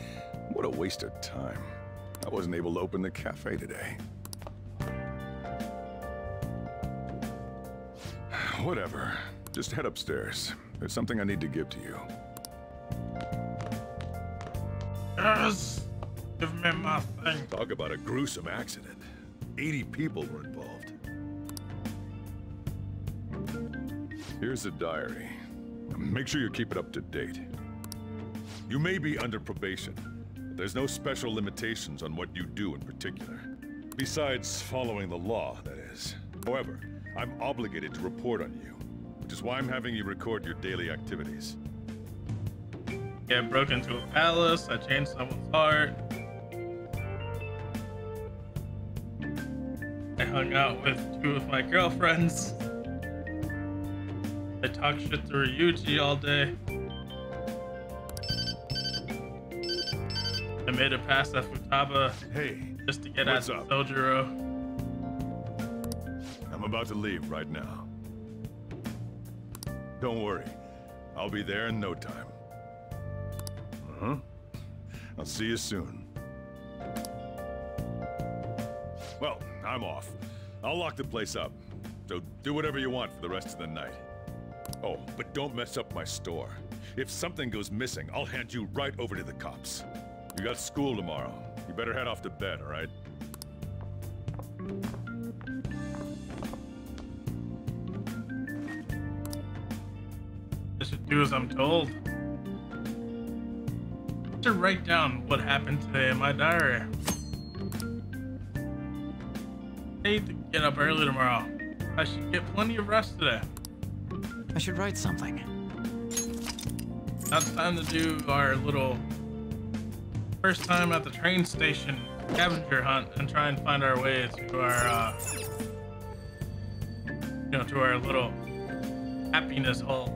What a waste of time. I wasn't able to open the cafe today. Whatever. Just head upstairs. There's something I need to give to you. Yes! Give me my thing. Talk about a gruesome accident. 80 people were involved. Here's the diary. Make sure you keep it up to date. You may be under probation, but there's no special limitations on what you do in particular. Besides following the law, that is. However, I'm obligated to report on you, which is why I'm having you record your daily activities. Yeah, I broke into a palace, I changed someone's heart. I hung out with two of my girlfriends. I talked shit to Ryuji all day. I made a pass at Futaba just to get at Sojiro. I'm about to leave right now. Don't worry, I'll be there in no time. Uh-huh. I'll see you soon. Well, I'm off. I'll lock the place up. So do whatever you want for the rest of the night. Oh, but don't mess up my store. If something goes missing, I'll hand you right over to the cops. You got school tomorrow. You better head off to bed, all right? I should do as I'm told. I should write down what happened today in my diary. I need to get up early tomorrow. I should get plenty of rest today. I should write something. Now it's time to do our little first time at the train station scavenger hunt and try and find our way to our, to our little happiness hole.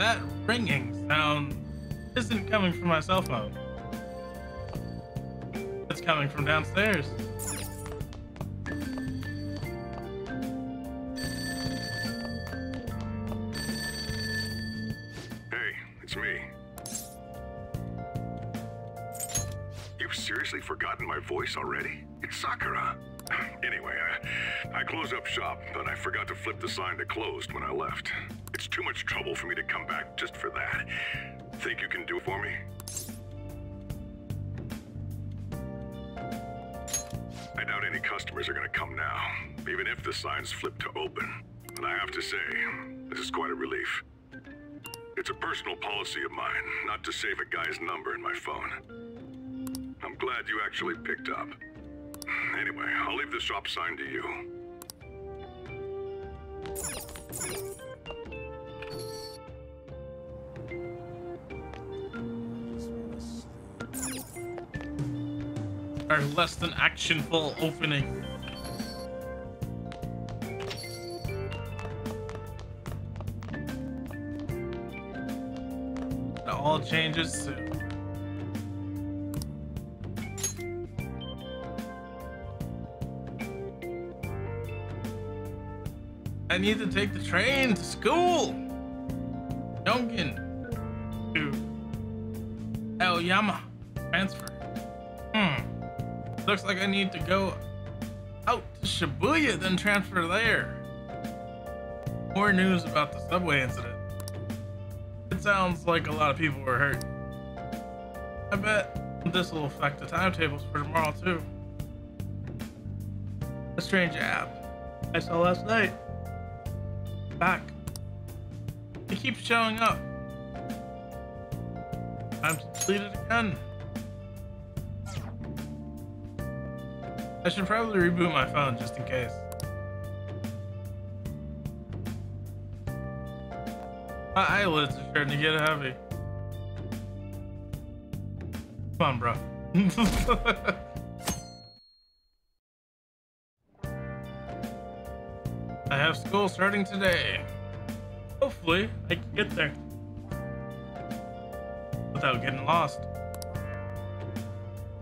That ringing sound isn't coming from my cell phone. It's coming from downstairs. Hey, it's me. You've seriously forgotten my voice already? It's Sakura. Anyway, I closed up shop, but I forgot to flip the sign to closed when I left. It's too much trouble for me to come back just for that. Think you can do it for me? I doubt any customers are gonna come now, even if the sign's flipped to open. And I have to say, this is quite a relief. It's a personal policy of mine not to save a guy's number in my phone. I'm glad you actually picked up. Anyway, I'll leave the shop sign to you. Our less than actionful opening. It all changes soon. I need to take the train to school. Donkin to Aoyama transfer. Looks like I need to go out to Shibuya, then transfer there. More news about the subway incident. sounds like a lot of people were hurt. I bet this will affect the timetables for tomorrow too. A strange app I saw last night. Back. It keeps showing up. I'm deleted again. I should probably reboot my phone just in case. My eyelids are starting to get heavy. Come on, bro. I have school starting today. Hopefully, I can get there without getting lost.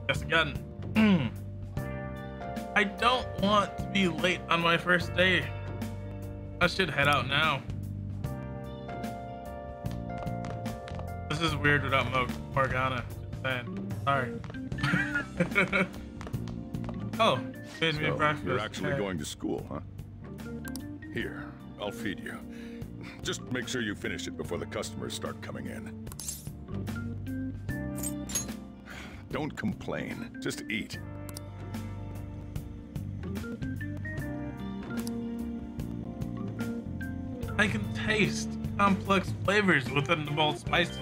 Guess again. I don't want to be late on my first day. I should head out now. This is weird without Morgana. Just saying. Sorry. Oh, made me breakfast. You're actually going to school, huh? Here, I'll feed you. Just make sure you finish it before the customers start coming in. Don't complain. Just eat. I can taste complex flavors within the bold spices.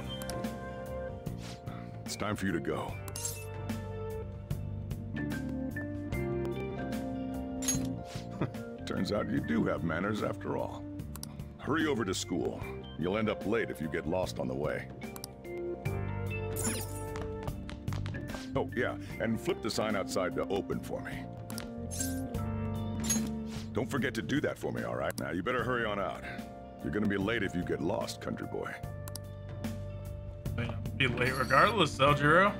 It's time for you to go. Turns out you do have manners after all. Hurry over to school. You'll end up late if you get lost on the way. Oh, yeah, and flip the sign outside to open for me. Don't forget to do that for me, all right? Now, you better hurry on out. You're gonna be late if you get lost, country boy. Be late regardless, Sojiro.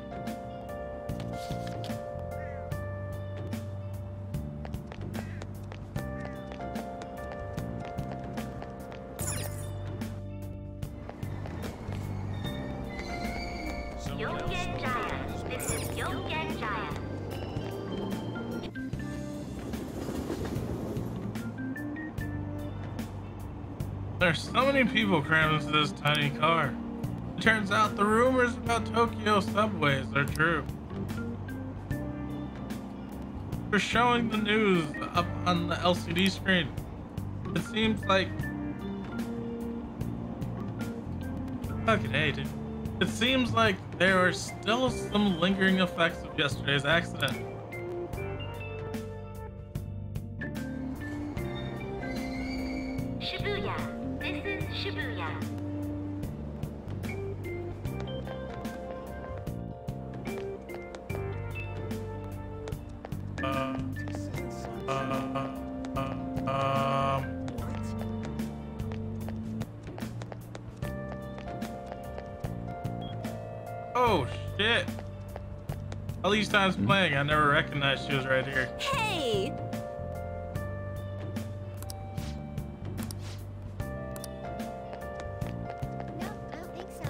People crammed into this tiny car. It turns out the rumors about Tokyo subways are true. They're showing the news up on the LCD screen. It seems like fucking hate it. It seems like there are still some lingering effects of yesterday's accident. Times playing, I never recognized she was right here. Hey! No, I don't think so.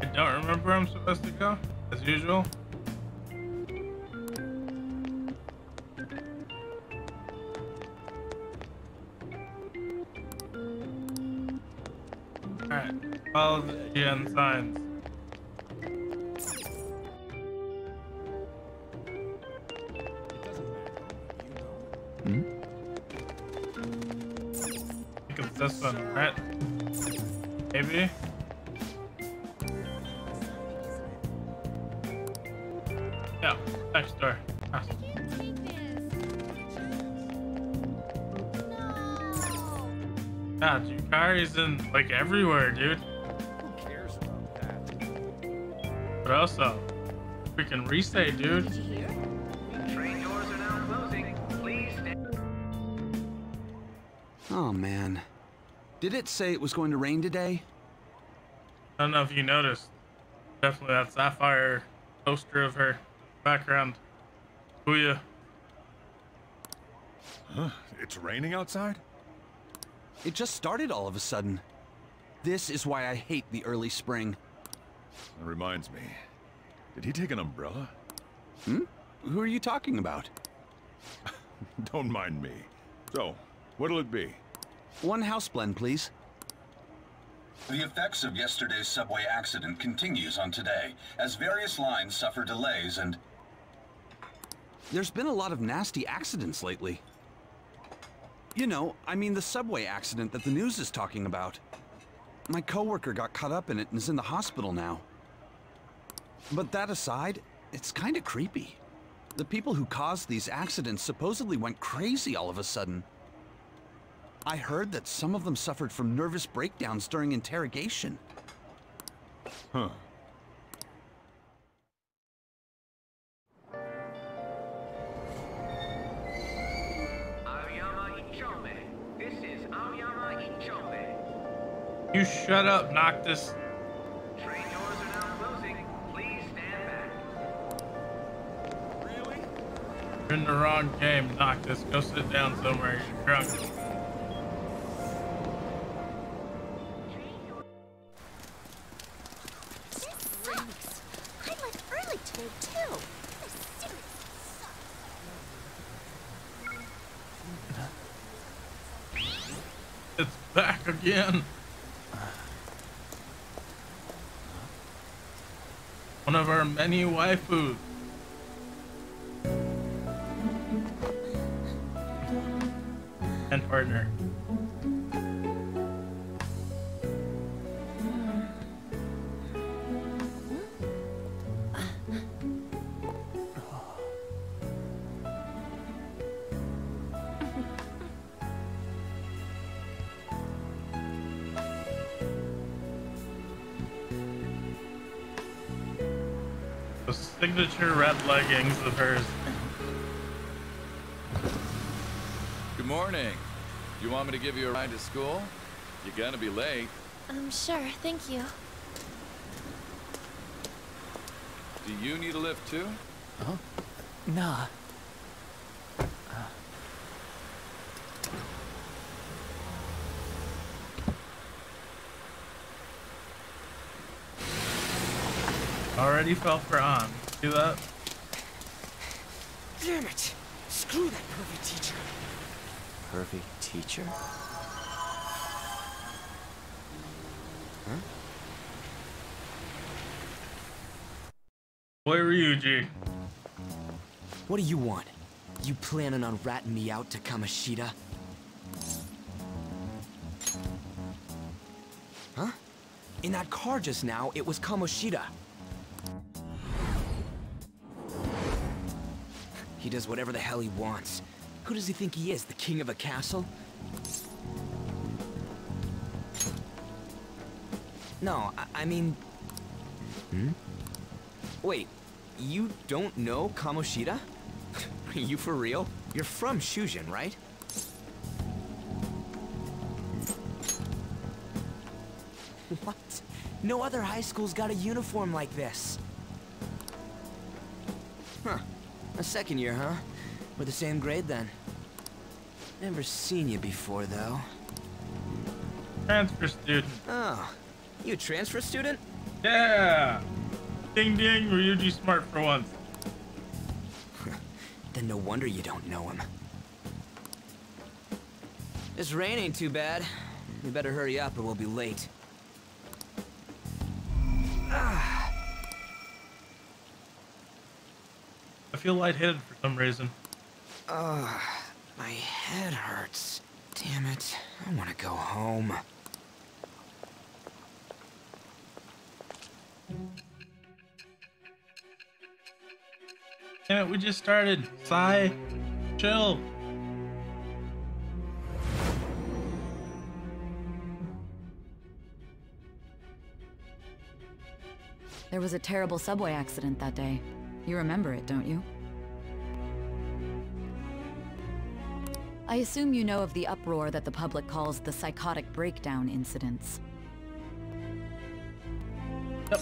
I don't remember where I'm supposed to go, as usual. And signs. I think it's this one, right? Maybe? Yeah, next door. Ah. God, Yukari's in like everywhere, dude. But also, freaking restate, dude. Train doors are now closing. Please stay. Oh man, did it say it was going to rain today? I don't know if you noticed. Definitely that sapphire poster of her background. Booyah. Huh? It's raining outside? It just started all of a sudden. This is why I hate the early spring. That reminds me, did he take an umbrella? Hmm? Who are you talking about? Don't mind me. So, What'll it be? One house blend, please. The effects of yesterday's subway accident continues on today, as various lines suffer delays and... There's been a lot of nasty accidents lately. You know, I mean the subway accident that the news is talking about. My coworker got caught up in it and is in the hospital now. But that aside, it's kind of creepy. The people who caused these accidents supposedly went crazy all of a sudden. I heard that some of them suffered from nervous breakdowns during interrogation. Huh. You shut up, Noctis. Train doors are now closing. Please stand back. Really? You're in the wrong game, Noctis. Go sit down somewhere. You're drunk. It's back again. One of our many waifus. And partner. Signature red leggings of hers. Good morning. You want me to give you a ride to school? You're gonna be late. Sure, thank you. Do you need a lift too? Huh? Nah. Already fell for on. Do that. Damn it! Screw that perfect teacher. Perfect teacher? Huh? Boy Ryuji. What do you want? You planning on ratting me out to Kamoshida? Huh? In that car just now, it was Kamoshida. He does whatever the hell he wants. Who does he think he is, the king of a castle? No, I mean... Hmm? Wait, you don't know Kamoshida? Are you for real? You're from Shujin, right? What? No other high school's got a uniform like this. Huh. A second year, huh? We're the same grade then. Never seen you before, though. Transfer student. Oh, you a transfer student? Yeah. Ding ding, Ryuji smart for once. Then no wonder you don't know him. This rain ain't too bad. We better hurry up or we'll be late. I feel lightheaded for some reason. Ugh, my head hurts. Damn it, I want to go home. Damn it, we just started. Sigh, chill. There was a terrible subway accident that day. You remember it, don't you? I assume you know of the uproar that the public calls the psychotic breakdown incidents. Yep.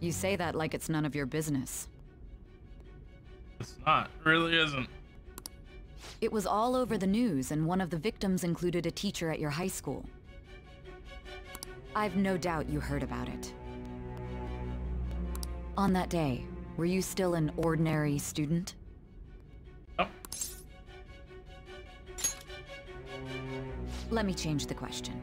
You say that like it's none of your business. It's not. It really isn't. It was all over the news, and one of the victims included a teacher at your high school. I've no doubt you heard about it. On that day, Were you still an ordinary student? Oh. Let me change the question.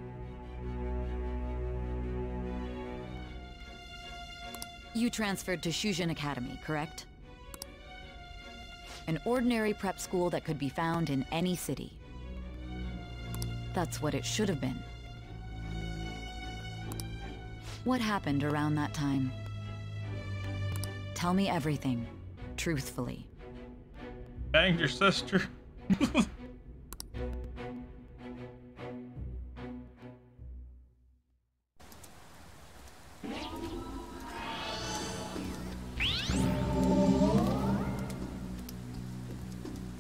You transferred to Shujin Academy, correct? An ordinary prep school that could be found in any city. That's what it should have been. What happened around that time? Tell me everything, truthfully. Banged your sister.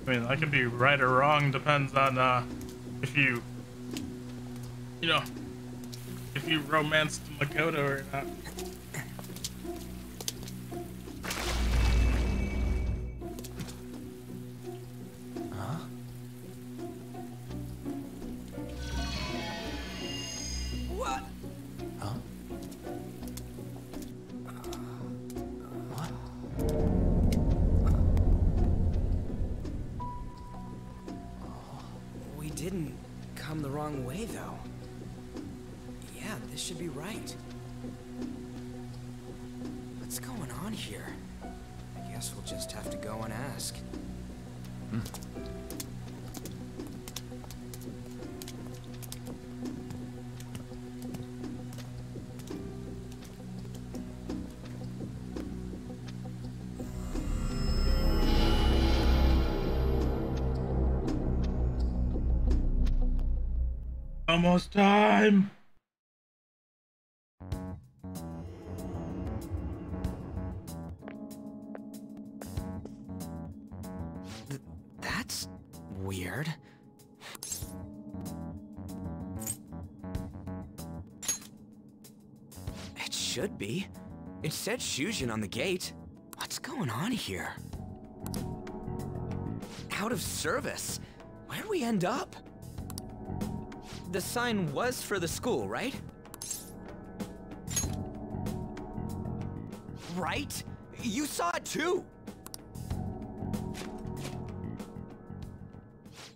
I mean, that could be right or wrong, depends on if you know, if you romanced Makoto or not. Huh? What? Huh? What? Didn't come the wrong way though. Yeah, this should be right. What's going on here? I guess we'll just have to go and ask. Hmm. Almost time. That's weird. It should be. It said Shujin on the gate. What's going on here? Out of service. Where'd we end up? The sign was for the school, right? Right? You saw it too!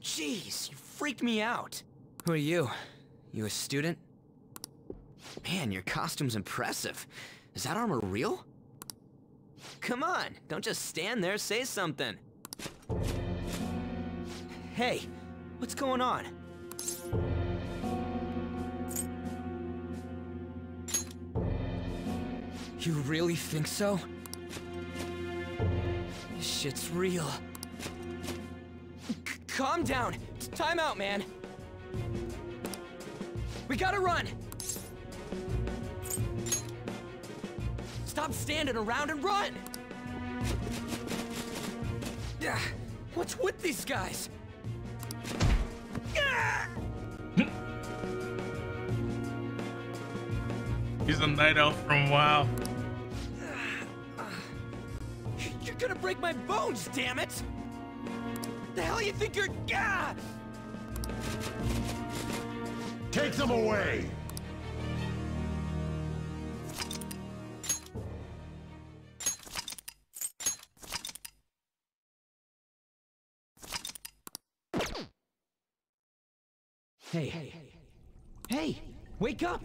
Jeez, you freaked me out! Who are you? You a student? Man, your costume's impressive. Is that armor real? Come on, don't just stand there, say something. Hey, what's going on? You really think so? This shit's real. Calm down! It's time out, man! We gotta run! Stop standing around and run! What's with these guys? He's a night elf from WoW. You're gonna break my bones, damn it! The hell you think you're? Ah! Take them away! Hey! Wake up!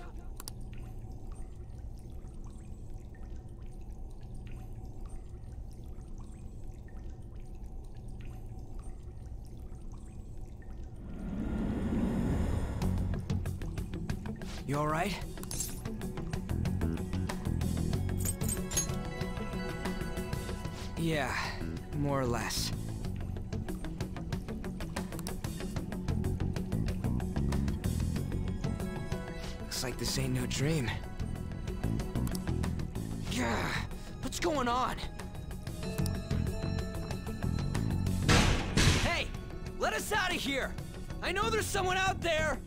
You all right? Yeah, more or less. Looks like this ain't no dream. Yeah, what's going on? Hey, let us out of here! I know there's someone out there!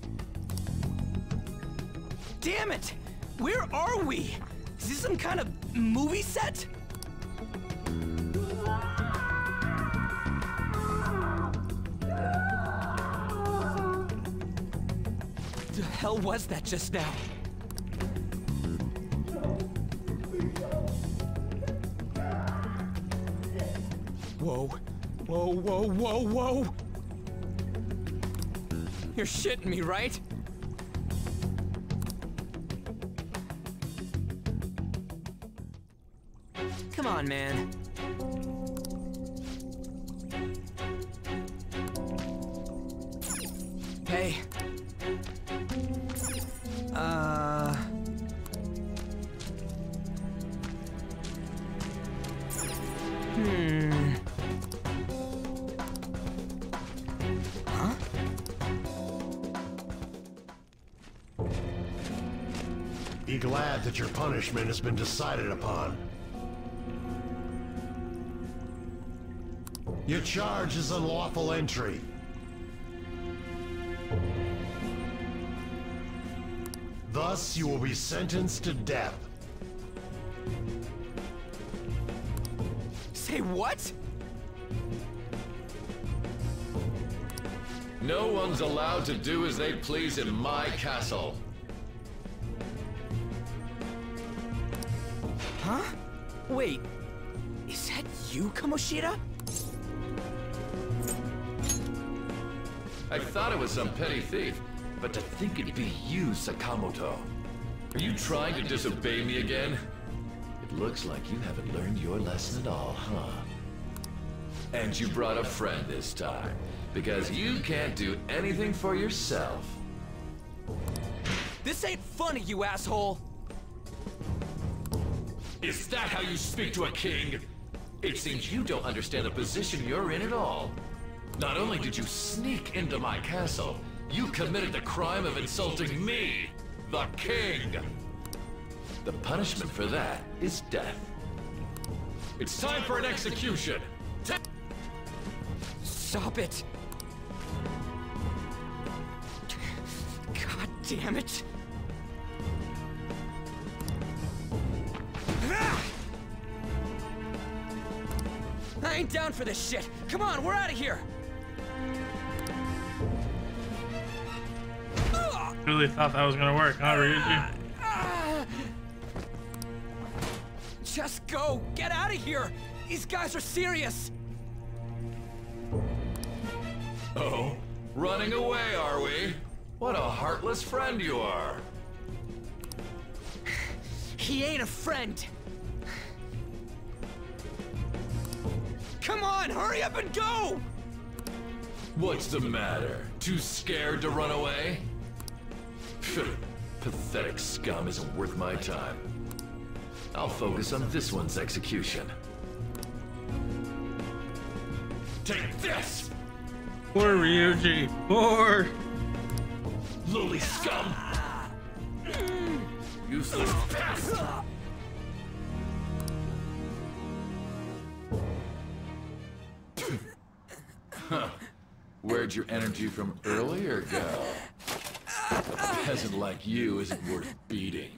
Damn it! Where are we? Is this some kind of movie set? The hell was that just now? Whoa. You're shitting me, right? Come on, man. Hey. Be glad that your punishment has been decided upon. Your charge is unlawful entry. Thus, you will be sentenced to death. Say what? No one's allowed to do as they please in my castle. Huh? Wait, is that you, Kamoshida? I thought it was some petty thief, but to think it'd be you, Sakamoto. Are you trying to disobey me again? It looks like you haven't learned your lesson at all, huh? And you brought a friend this time, because you can't do anything for yourself. This ain't funny, you asshole! Is that how you speak to a king? It seems you don't understand the position you're in at all. Not only did you sneak into my castle, you committed the crime of insulting me, the king! The punishment for that is death. It's time for an execution! Stop it! God damn it! I ain't down for this shit! Come on, we're out of here! I really thought that was gonna work, huh, Ryuji? Just go! Get out of here! These guys are serious! Oh, running away, are we? What a heartless friend you are! He ain't a friend! Come on, hurry up and go! What's the matter? Too scared to run away? Pathetic scum isn't worth my time. I'll focus on this one's execution. Take this! Poor Ryuji. Poor! Lowly scum! Useless pest! Huh. Where'd your energy from earlier go? A peasant like you isn't worth beating.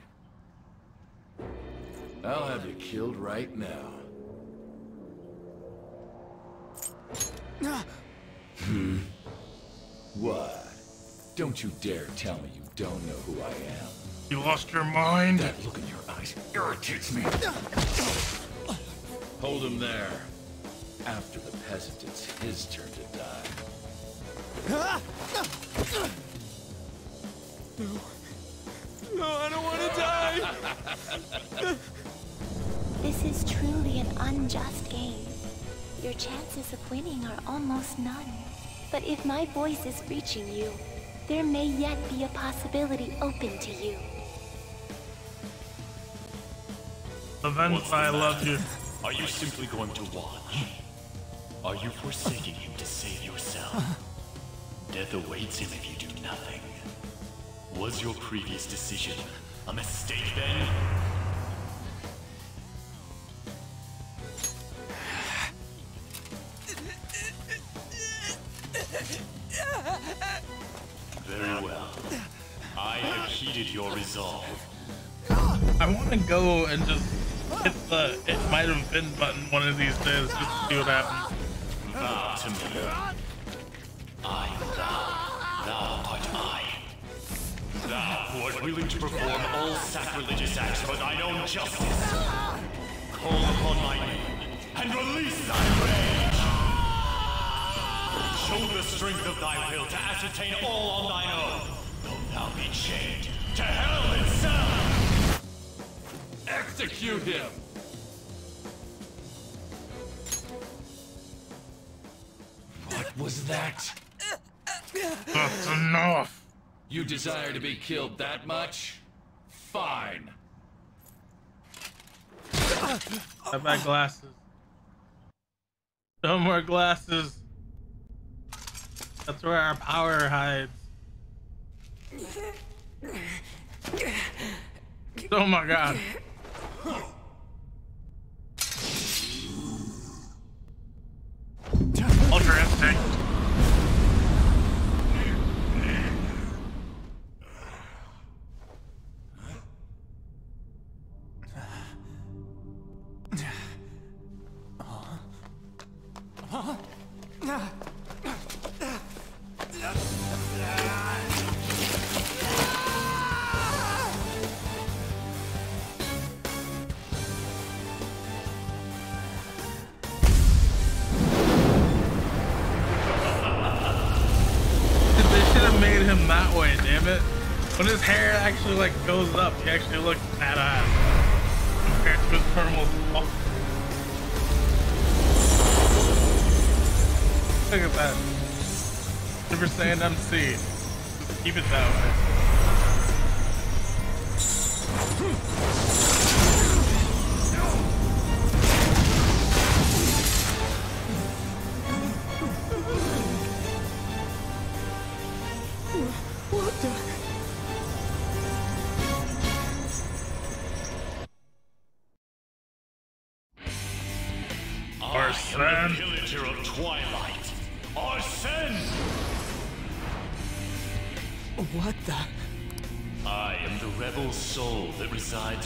I'll have you killed right now. What? Don't you dare tell me you don't know who I am. You lost your mind? That look in your eyes irritates me. Hold him there. After the peasant, it's his turn to die. No, I don't want to die! This is truly an unjust game. Your chances of winning are almost none. But if my voice is reaching you, there may yet be a possibility open to you. Eventually, I love you. Are you simply going to watch? Are you forsaking him to save yourself? Death awaits him if you do nothing. Was your previous decision a mistake, then? Very well. I have heeded your resolve. I want to go and just hit the "it might have been" button one of these days just to see what happens. Vow to me. I vow. Thou art mine. Thou who art willing to perform all sacrilegious acts for thine own justice, call upon my name and release thy rage! Behold the strength of thy will to ascertain all on thine own. Though thou be chained to hell itself! Execute him! What was that? That's enough! You desire to be killed that much? Fine. Have my glasses. No more glasses. That's where our power hides. Oh my god. Ultra instinct. When his hair actually like goes up, he actually looks badass compared to his normal self. Look at that. Super Saiyan MC. Just keep it that way.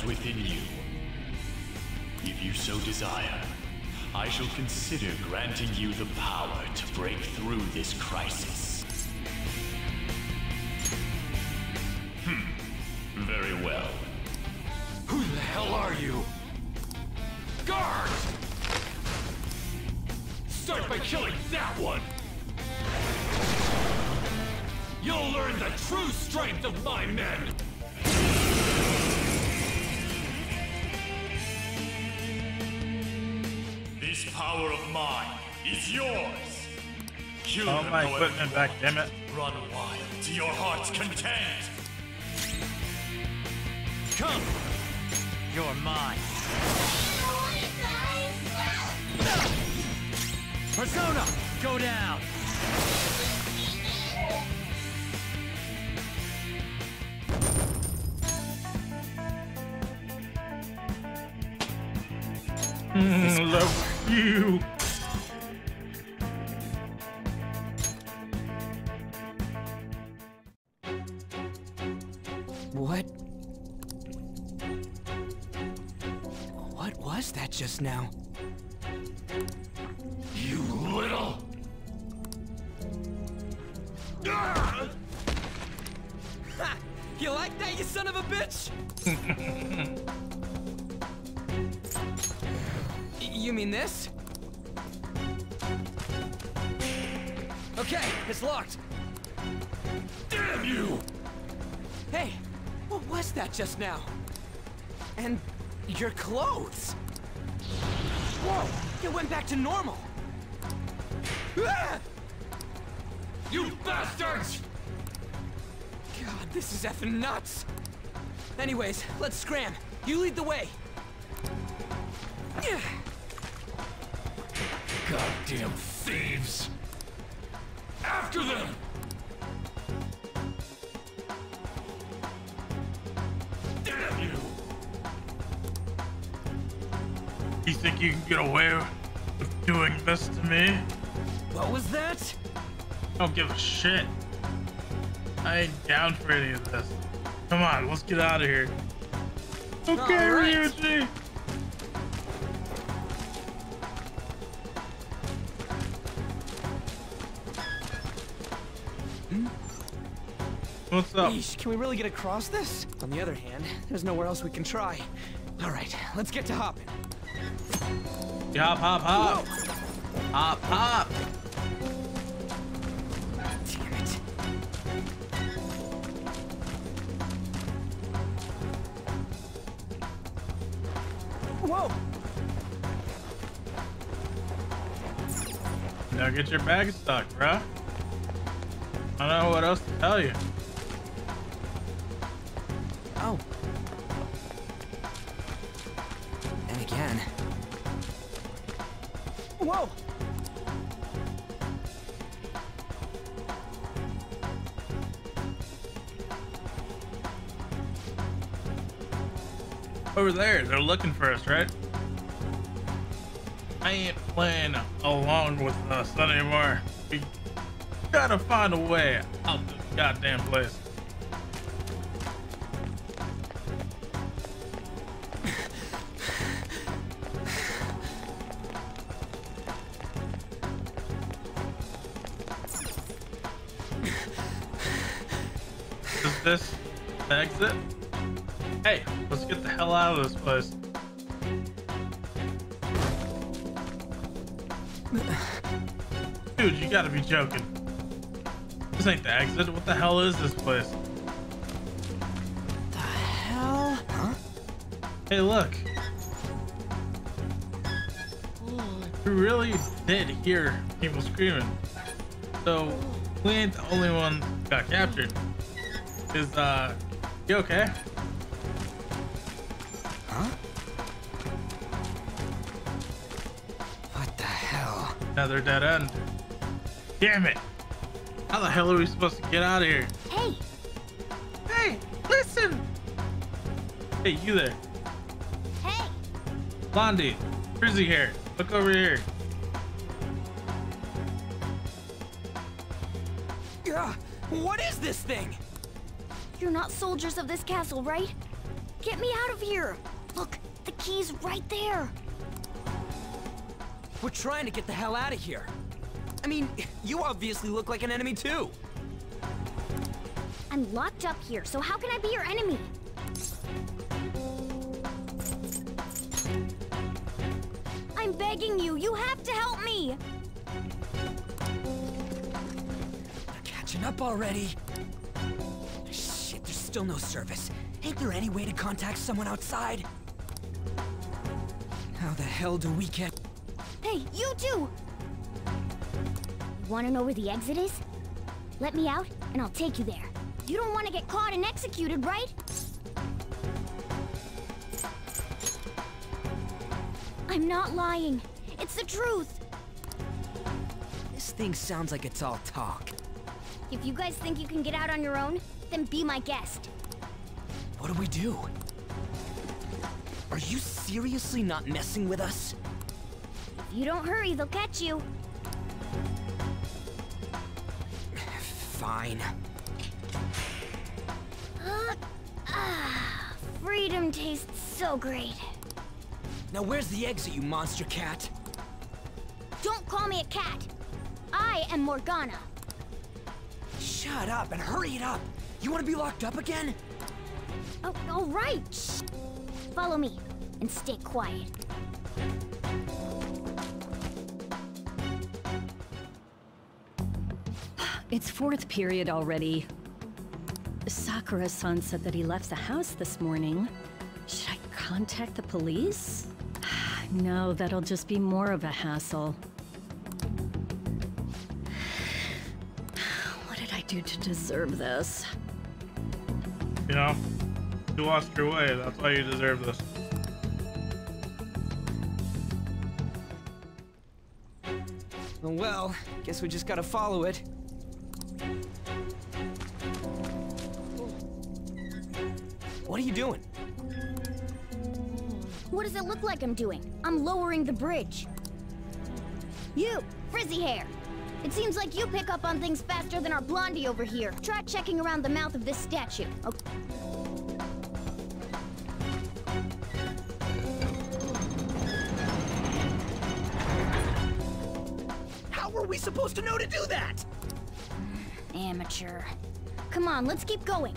Within you. If you so desire, I shall consider granting you the power to break through this crisis. Very well. Who the hell are you? Guard! Start by killing that one! You'll learn the true strength of my men! Power of mine is yours. Kill them however you want. Damn it. Run wild to your heart's content. Come, you're mine. Persona, go down. Love. You what was that just now? You little ha! You like that, you son of a bitch? You mean this? Okay, it's locked. Damn you! Hey, what was that just now? And your clothes? Whoa, it went back to normal. Ah! You bastards! God, this is effing nuts. Anyways, let's scram. You lead the way. Yeah. Goddamn thieves! After them! Damn you! You think you can get away with doing this to me? What was that? I don't give a shit. I ain't down for any of this. Come on, let's get out of here. Okay, Ryuji! What's up? Eesh, can we really get across this? On the other hand, there's nowhere else we can try. All right, let's get to hopping. Yeah, hop, hop, hop. Whoa. Hop, hop. Whoa! Now get your bag stuck, bruh. I don't know what else to tell you. Oh. And again. Whoa! Over there, they're looking for us, right? I ain't playing along with us anymore. We gotta find a way out of this goddamn place. Is this the exit? Hey, let's get the hell out of this place. Dude, you gotta be joking. This ain't the exit. What the hell is this place? The hell? Huh? Hey, look. We really did hear people screaming. So, we ain't the only one that got captured. Is, you okay? Another dead end. Damn it! How the hell are we supposed to get out of here? Hey! Hey! Listen! Hey, you there. Hey! Blondie, frizzy hair, look over here. What is this thing? You're not soldiers of this castle, right? Get me out of here! Look, the key's right there. We're trying to get the hell out of here. I mean, you obviously look like an enemy too. I'm locked up here, so how can I be your enemy? I'm begging you, you have to help me. They're catching up already. Shit, there's still no service. Ain't there any way to contact someone outside? How the hell do we get... Hey, you too! Want to know where the exit is? Let me out, and I'll take you there. You don't want to get caught and executed, right? I'm not lying. It's the truth! This thing sounds like it's all talk. If you guys think you can get out on your own, then be my guest. What do we do? Are you seriously not messing with us? You don't hurry, they'll catch you. Fine. Freedom tastes so great. Now where's the exit, you monster cat? Don't call me a cat. I am Morgana. Shut up and hurry it up. You want to be locked up again? Oh, all right. Shh. Follow me and stay quiet. It's fourth period already. Sakura-san said that he left the house this morning. Should I contact the police? No, that'll just be more of a hassle. What did I do to deserve this? You know, you lost your way. That's why you deserve this. Well, guess we just gotta follow it. What are you doing? What does it look like I'm doing? I'm lowering the bridge. You, frizzy hair. It seems like you pick up on things faster than our Blondie over here. Try checking around the mouth of this statue. Okay. How were we supposed to know to do that? Amateur. Come on, let's keep going.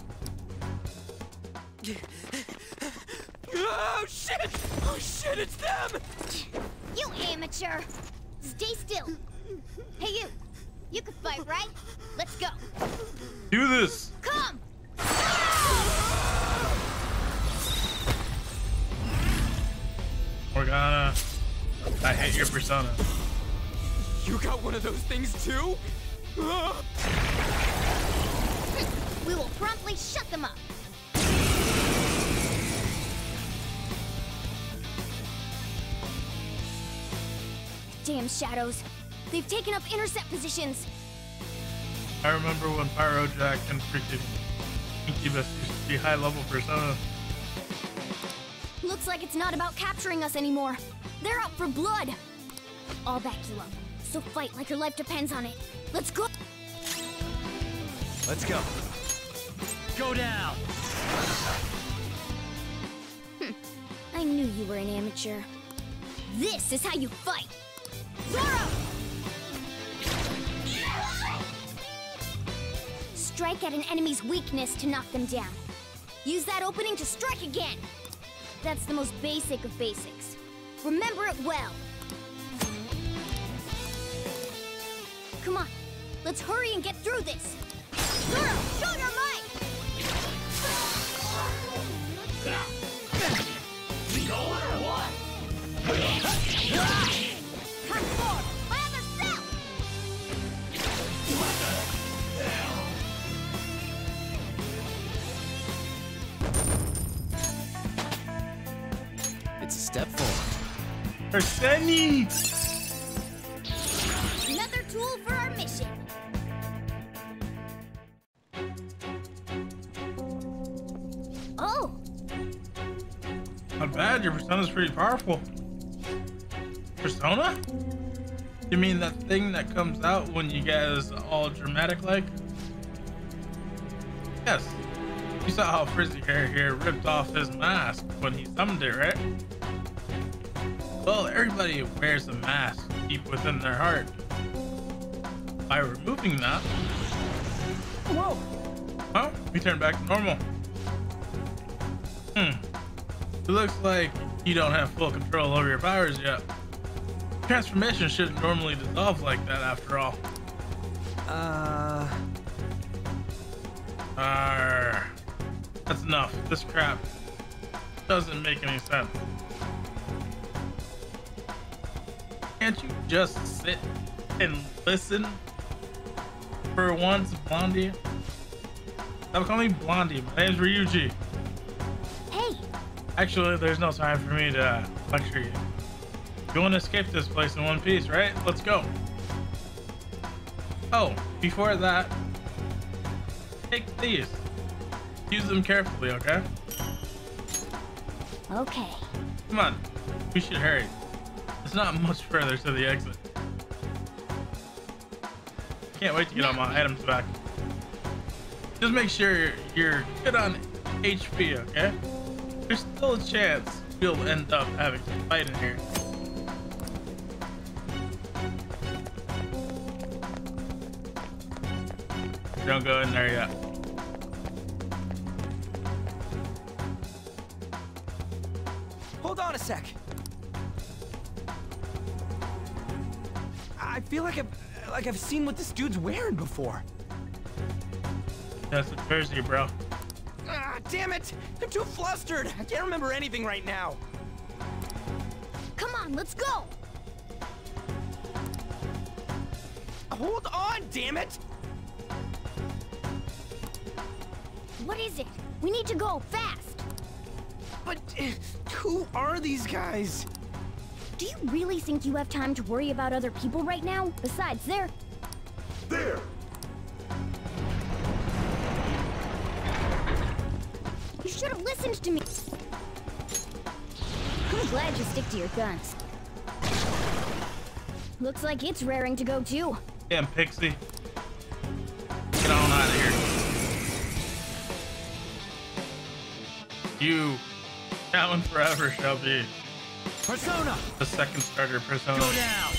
Oh shit! Oh shit, it's them! You amateur! Stay still! Hey you! You can fight, right? Let's go! Do this! Come! Oh! Morgana. I hate your persona. You got one of those things too? We will promptly shut them up. Damn shadows. They've taken up intercept positions. I remember when Pyrojack and freaking Incubus used to be high-level persona. Looks like it's not about capturing us anymore. They're out for blood. I'll back you up. So fight like your life depends on it. Let's go. Let's go. Go down. I knew you were an amateur. This is how you fight. Zoro! Strike at an enemy's weakness to knock them down. Use that opening to strike again. That's the most basic of basics. Remember it well. Come on, let's hurry and get through this. Zoro, shoulder might! Come forward, my other self! It's a step forward. Arsene! Another tool for our mission. Oh! Not bad, your persona's pretty powerful. Persona? You mean that thing that comes out when you guys all dramatic like? Yes. You saw how Frizzy Hair here ripped off his mask when he summoned it, right? Well, everybody wears a mask deep within their heart. By removing that... Whoa! Well, we turn back to normal. It looks like you don't have full control over your powers yet. Transformation shouldn't normally dissolve like that after all. That's enough. This crap doesn't make any sense. Can't you just sit and listen for once, Blondie? Stop calling me Blondie. My name's Ryuji. Hey. Actually, there's no time for me to lecture you. You want to escape this place in one piece, right? Let's go. Oh, before that, take these. Use them carefully, okay? Okay. Come on, we should hurry. It's not much further to the exit. Can't wait to get all my items back. Just make sure you're good on HP, okay? There's still a chance you'll end up having to fight in here. Don't go in there yet. Hold on a sec. I feel like I've seen what this dude's wearing before. That's a jersey, bro. Ah, damn it! I'm too flustered. I can't remember anything right now. Come on, let's go. Hold on, damn it! What is it? We need to go fast. But who are these guys? Do you really think you have time to worry about other people right now? Besides, they're... There! You should have listened to me. I'm glad you stick to your guns. Looks like it's raring to go too. Damn, Pixie. Get on out of here. You, now and forever shall be. Persona. The second starter persona. Go down.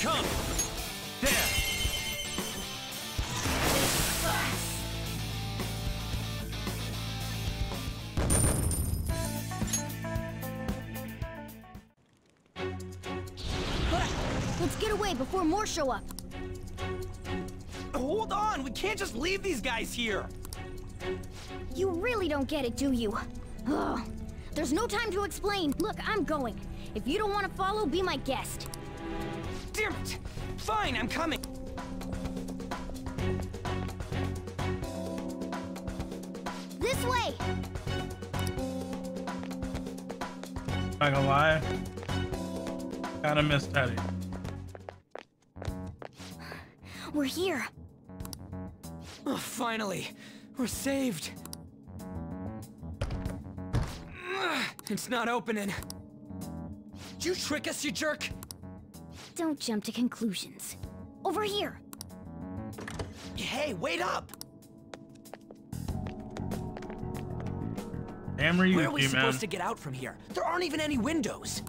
Come. There. Let's get away before more show up. Hold on, we can't just leave these guys here. You really don't get it, do you? Ugh. There's no time to explain. Look, I'm going. If you don't want to follow, be my guest. Damn it! Fine, I'm coming. This way. Not gonna lie, kinda miss Teddy. We're here. Oh, finally, we're saved. It's not opening. You trick us, you jerk! Don't jump to conclusions. Over here! Hey, wait up! Damn Ryuji, man. Where are we supposed to get out from here? There aren't even any windows!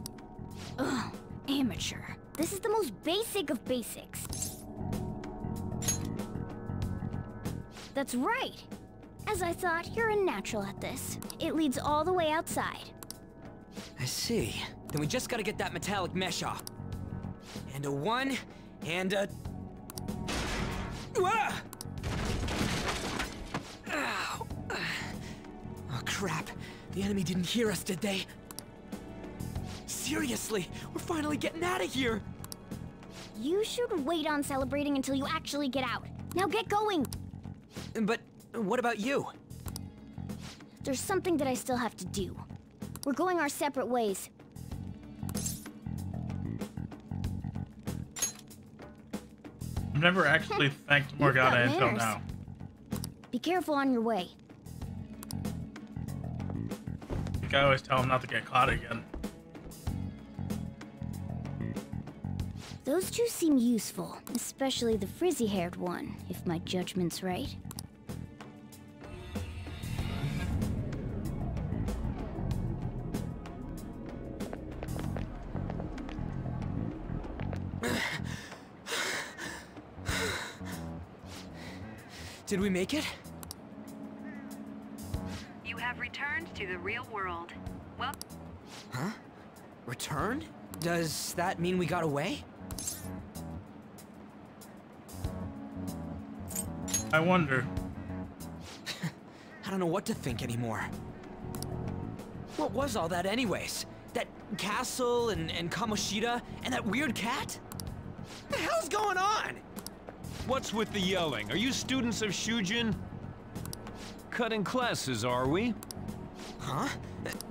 Ugh, amateur. This is the most basic of basics. That's right! As I thought, you're a natural at this. It leads all the way outside. I see. Then we just gotta get that metallic mesh off. And a one, and a... Ah! Ow. Oh crap, the enemy didn't hear us, did they? Seriously, we're finally getting out of here! You should wait on celebrating until you actually get out. Now get going! But what about you? There's something that I still have to do. We're going our separate ways. I've never actually thanked Morgana until now. Be careful on your way. I think I always tell him not to get caught again. Those two seem useful, especially the frizzy-haired one, if my judgment's right. Did we make it? You have returned to the real world. Well... Huh? Returned? Does that mean we got away? I wonder. I don't know what to think anymore. What was all that anyways? That castle and Kamoshida and that weird cat? What the hell's going on? What's with the yelling? Are you students of Shujin? Cutting classes, are we? Huh?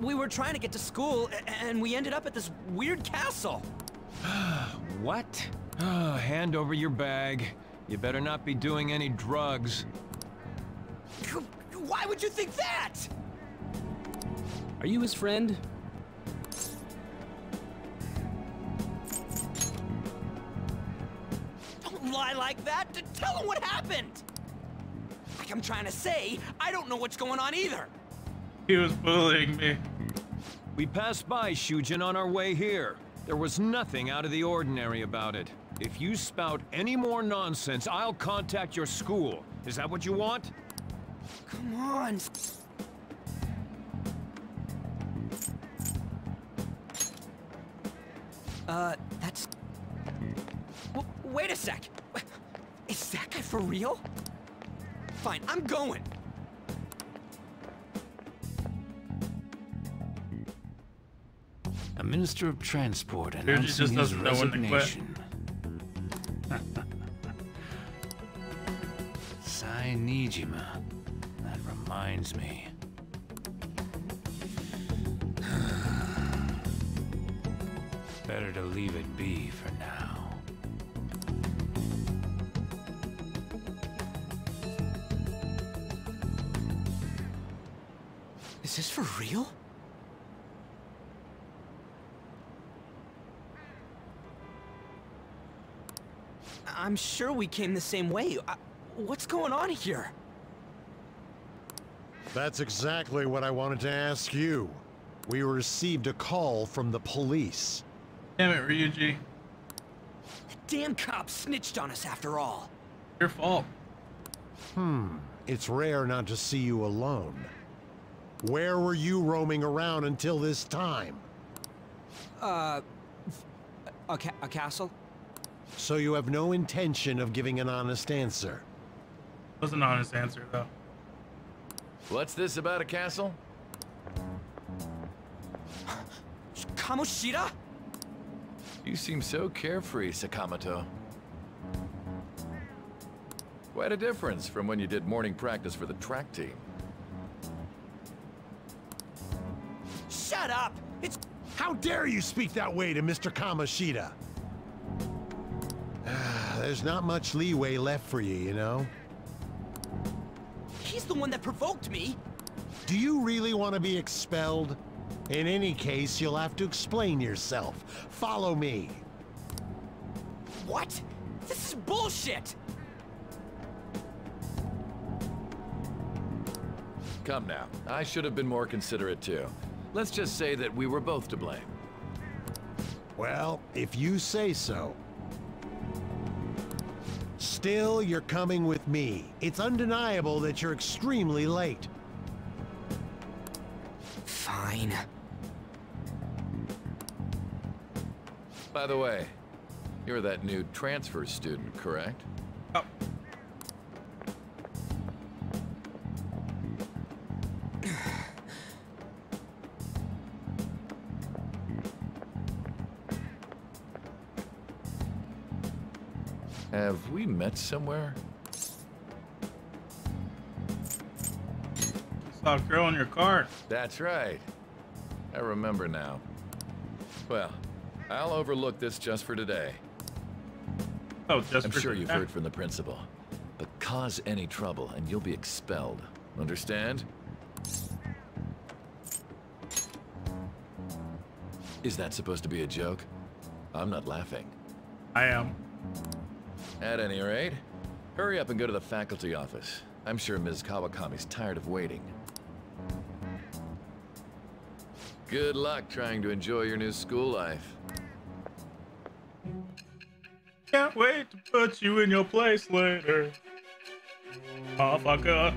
We were trying to get to school, and we ended up at this weird castle. What? Oh, hand over your bag. You better not be doing any drugs. Why would you think that? Are you his friend? Lie like that to tell him what happened. Like I'm trying to say, I don't know what's going on either. He was bullying me. We passed by Shujin on our way here. There was nothing out of the ordinary about it. If you spout any more nonsense, I'll contact your school. Is that what you want? Come on. That's... Wait a sec! Is that guy for real? Fine, I'm going! A Minister of Transport announcing his resignation. Sae Niijima. That reminds me. Better to leave it be for now. Is this for real? I'm sure we came the same way. What's going on here? That's exactly what I wanted to ask you. We received a call from the police. Damn it, Ryuji. The damn cop snitched on us after all. Your fault. It's rare not to see you alone. Where were you roaming around until this time? A castle? So you have no intention of giving an honest answer? It was an honest answer, though. What's this about a castle? Kamoshida? You seem so carefree, Sakamoto. Quite a difference from when you did morning practice for the track team. Shut up! It's... How dare you speak that way to Mr. Kamoshida? There's not much leeway left for you, you know? He's the one that provoked me! Do you really want to be expelled? In any case, you'll have to explain yourself. Follow me. What? This is bullshit! Come now. I should have been more considerate, too. Let's just say that we were both to blame. Well, if you say so. Still, you're coming with me. It's undeniable that you're extremely late. Fine. By the way, you're that new transfer student, correct? Oh. Have we met somewhere? Saw a girl on your car. That's right. I remember now. Well. I'll overlook this just for today. Oh, just for today. I'm sure you've heard from the principal. But cause any trouble and you'll be expelled. Understand? Is that supposed to be a joke? I'm not laughing. I am. At any rate, hurry up and go to the faculty office. I'm sure Ms. Kawakami's tired of waiting. Good luck trying to enjoy your new school life. Can't wait to put you in your place later. Motherfucker.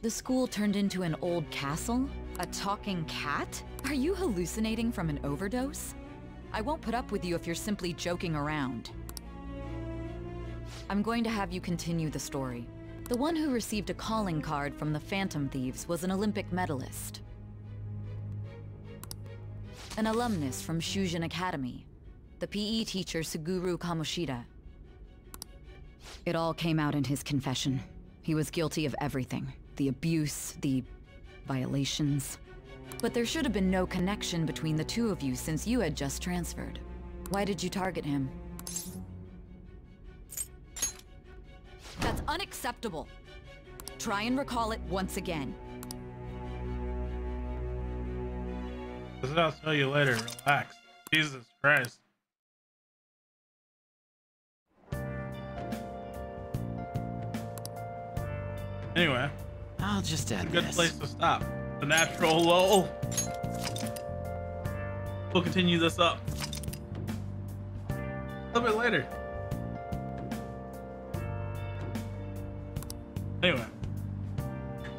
The school turned into an old castle? A talking cat? Are you hallucinating from an overdose? I won't put up with you if you're simply joking around. I'm going to have you continue the story. The one who received a calling card from the Phantom Thieves was an Olympic medalist. An alumnus from Shujin Academy. The PE teacher Suguru Kamoshida. It all came out in his confession. He was guilty of everything. The abuse, the violations. But there should have been no connection between the two of you since you had just transferred. Why did you target him? That's unacceptable. Try and recall it once again. I'll tell you later. Relax. Jesus Christ. Anyway, I'll just add this. Good place to stop. The natural lull. We'll continue this up a little bit later. Anyway,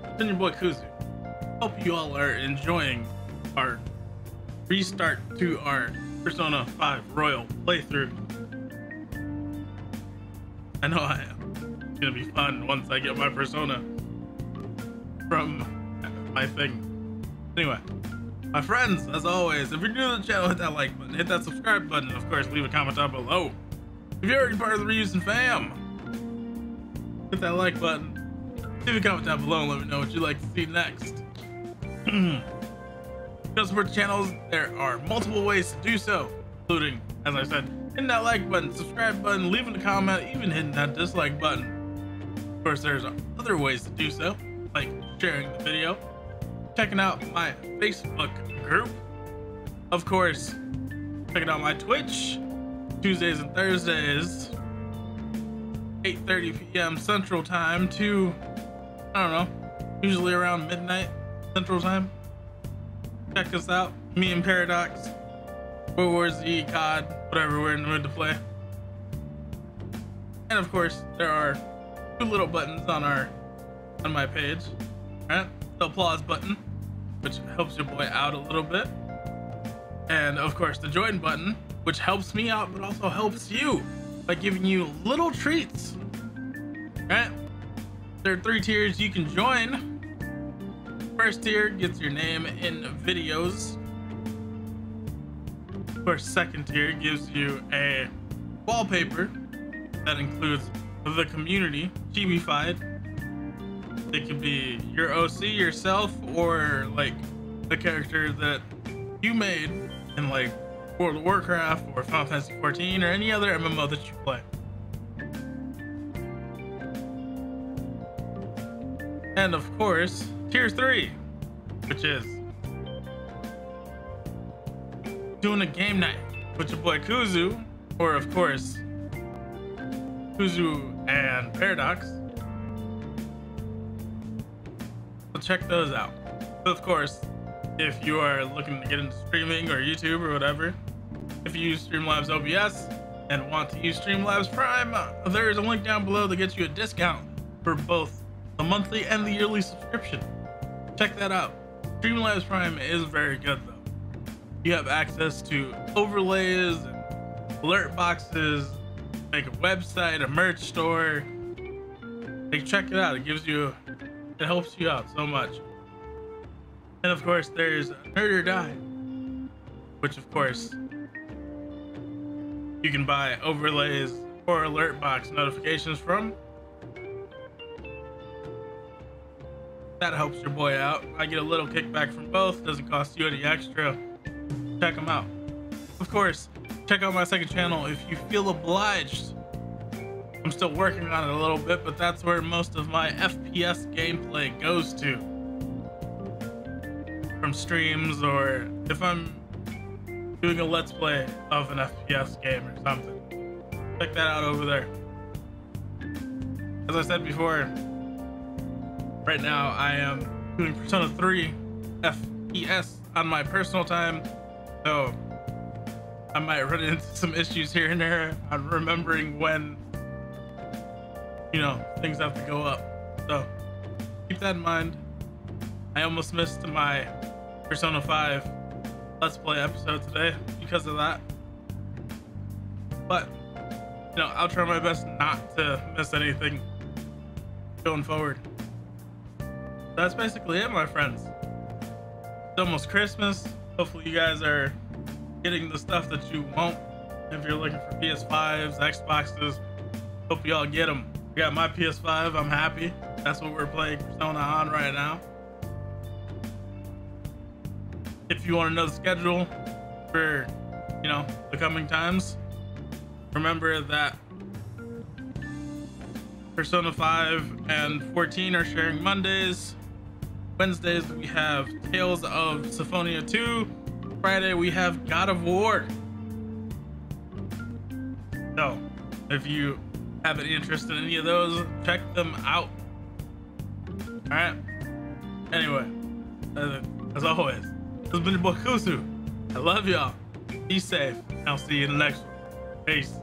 it's been your boy Kuzu. Hope you all are enjoying our restart to our Persona 5 Royal playthrough. I know I am. It's gonna be fun once I get my Persona from my thing. Anyway, my friends, as always, if you're new to the channel, hit that like button, hit that subscribe button, and of course, leave a comment down below. If you're already part of the Ryuji fam, hit that like button. Leave a comment down below and let me know what you'd like to see next. To support the channels, there are multiple ways to do so, including, as I said, hitting that like button, subscribe button, leaving a comment, even hitting that dislike button. Of course, there's other ways to do so, like sharing the video, checking out my Facebook group, of course, checking out my Twitch, Tuesdays and Thursdays, 8:30 p.m. Central Time to... I don't know, usually around midnight Central Time. Check us out, me and Paradox, World War Z, COD, whatever we're in the mood to play. And of course, there are two little buttons on my page, right? The applause button, which helps your boy out a little bit, and of course the join button, which helps me out, but also helps you by giving you little treats. Right? There are 3 tiers you can join. First tier gets your name in videos. Of course, second tier gives you a wallpaper that includes the community, chibi-fied. It could be your OC, yourself, or like the character that you made in like World of Warcraft or Final Fantasy XIV or any other MMO that you play. And of course, tier 3, which is doing a game night with your boy Kuzu, or of course, Kuzu and Paradox. So check those out. But of course, if you are looking to get into streaming or YouTube or whatever, if you use Streamlabs OBS and want to use Streamlabs Prime, there is a link down below that gets you a discount for both the monthly and the yearly subscription. Check that out. Streamlabs Prime is very good though. You have access to overlays, and alert boxes, like a website, a merch store. Like, check it out. It gives you, it helps you out so much. And of course, there's Nerd or Die, which of course you can buy overlays or alert box notifications from. That helps your boy out. I get a little kickback from both. Doesn't cost you any extra. Check them out. Of course, check out my second channel if you feel obliged. I'm still working on it a little bit, but that's where most of my FPS gameplay goes to. From streams, or if I'm doing a let's play of an FPS game or something. Check that out over there. As I said before, right now I am doing Persona 3 FPS on my personal time, so I might run into some issues here and there on remembering when, you know, things have to go up. So keep that in mind. I almost missed my Persona 5 Let's Play episode today because of that. But, you know, I'll try my best not to miss anything going forward. That's basically it, my friends. It's almost Christmas. Hopefully you guys are getting the stuff that you want. If you're looking for PS5s, Xboxes, hope y'all get them. I got my PS5, I'm happy. That's what we're playing Persona on right now. If you want to know the schedule for, you know, the coming times, remember that Persona 5 and 14 are sharing Mondays. Wednesdays, we have Tales of Symphonia 2. Friday, we have God of War. So, if you have an interest in any of those, check them out. Alright? Anyway, as always, this has been your boy Kuzu. I love y'all. Be safe. I'll see you in the next one. Peace.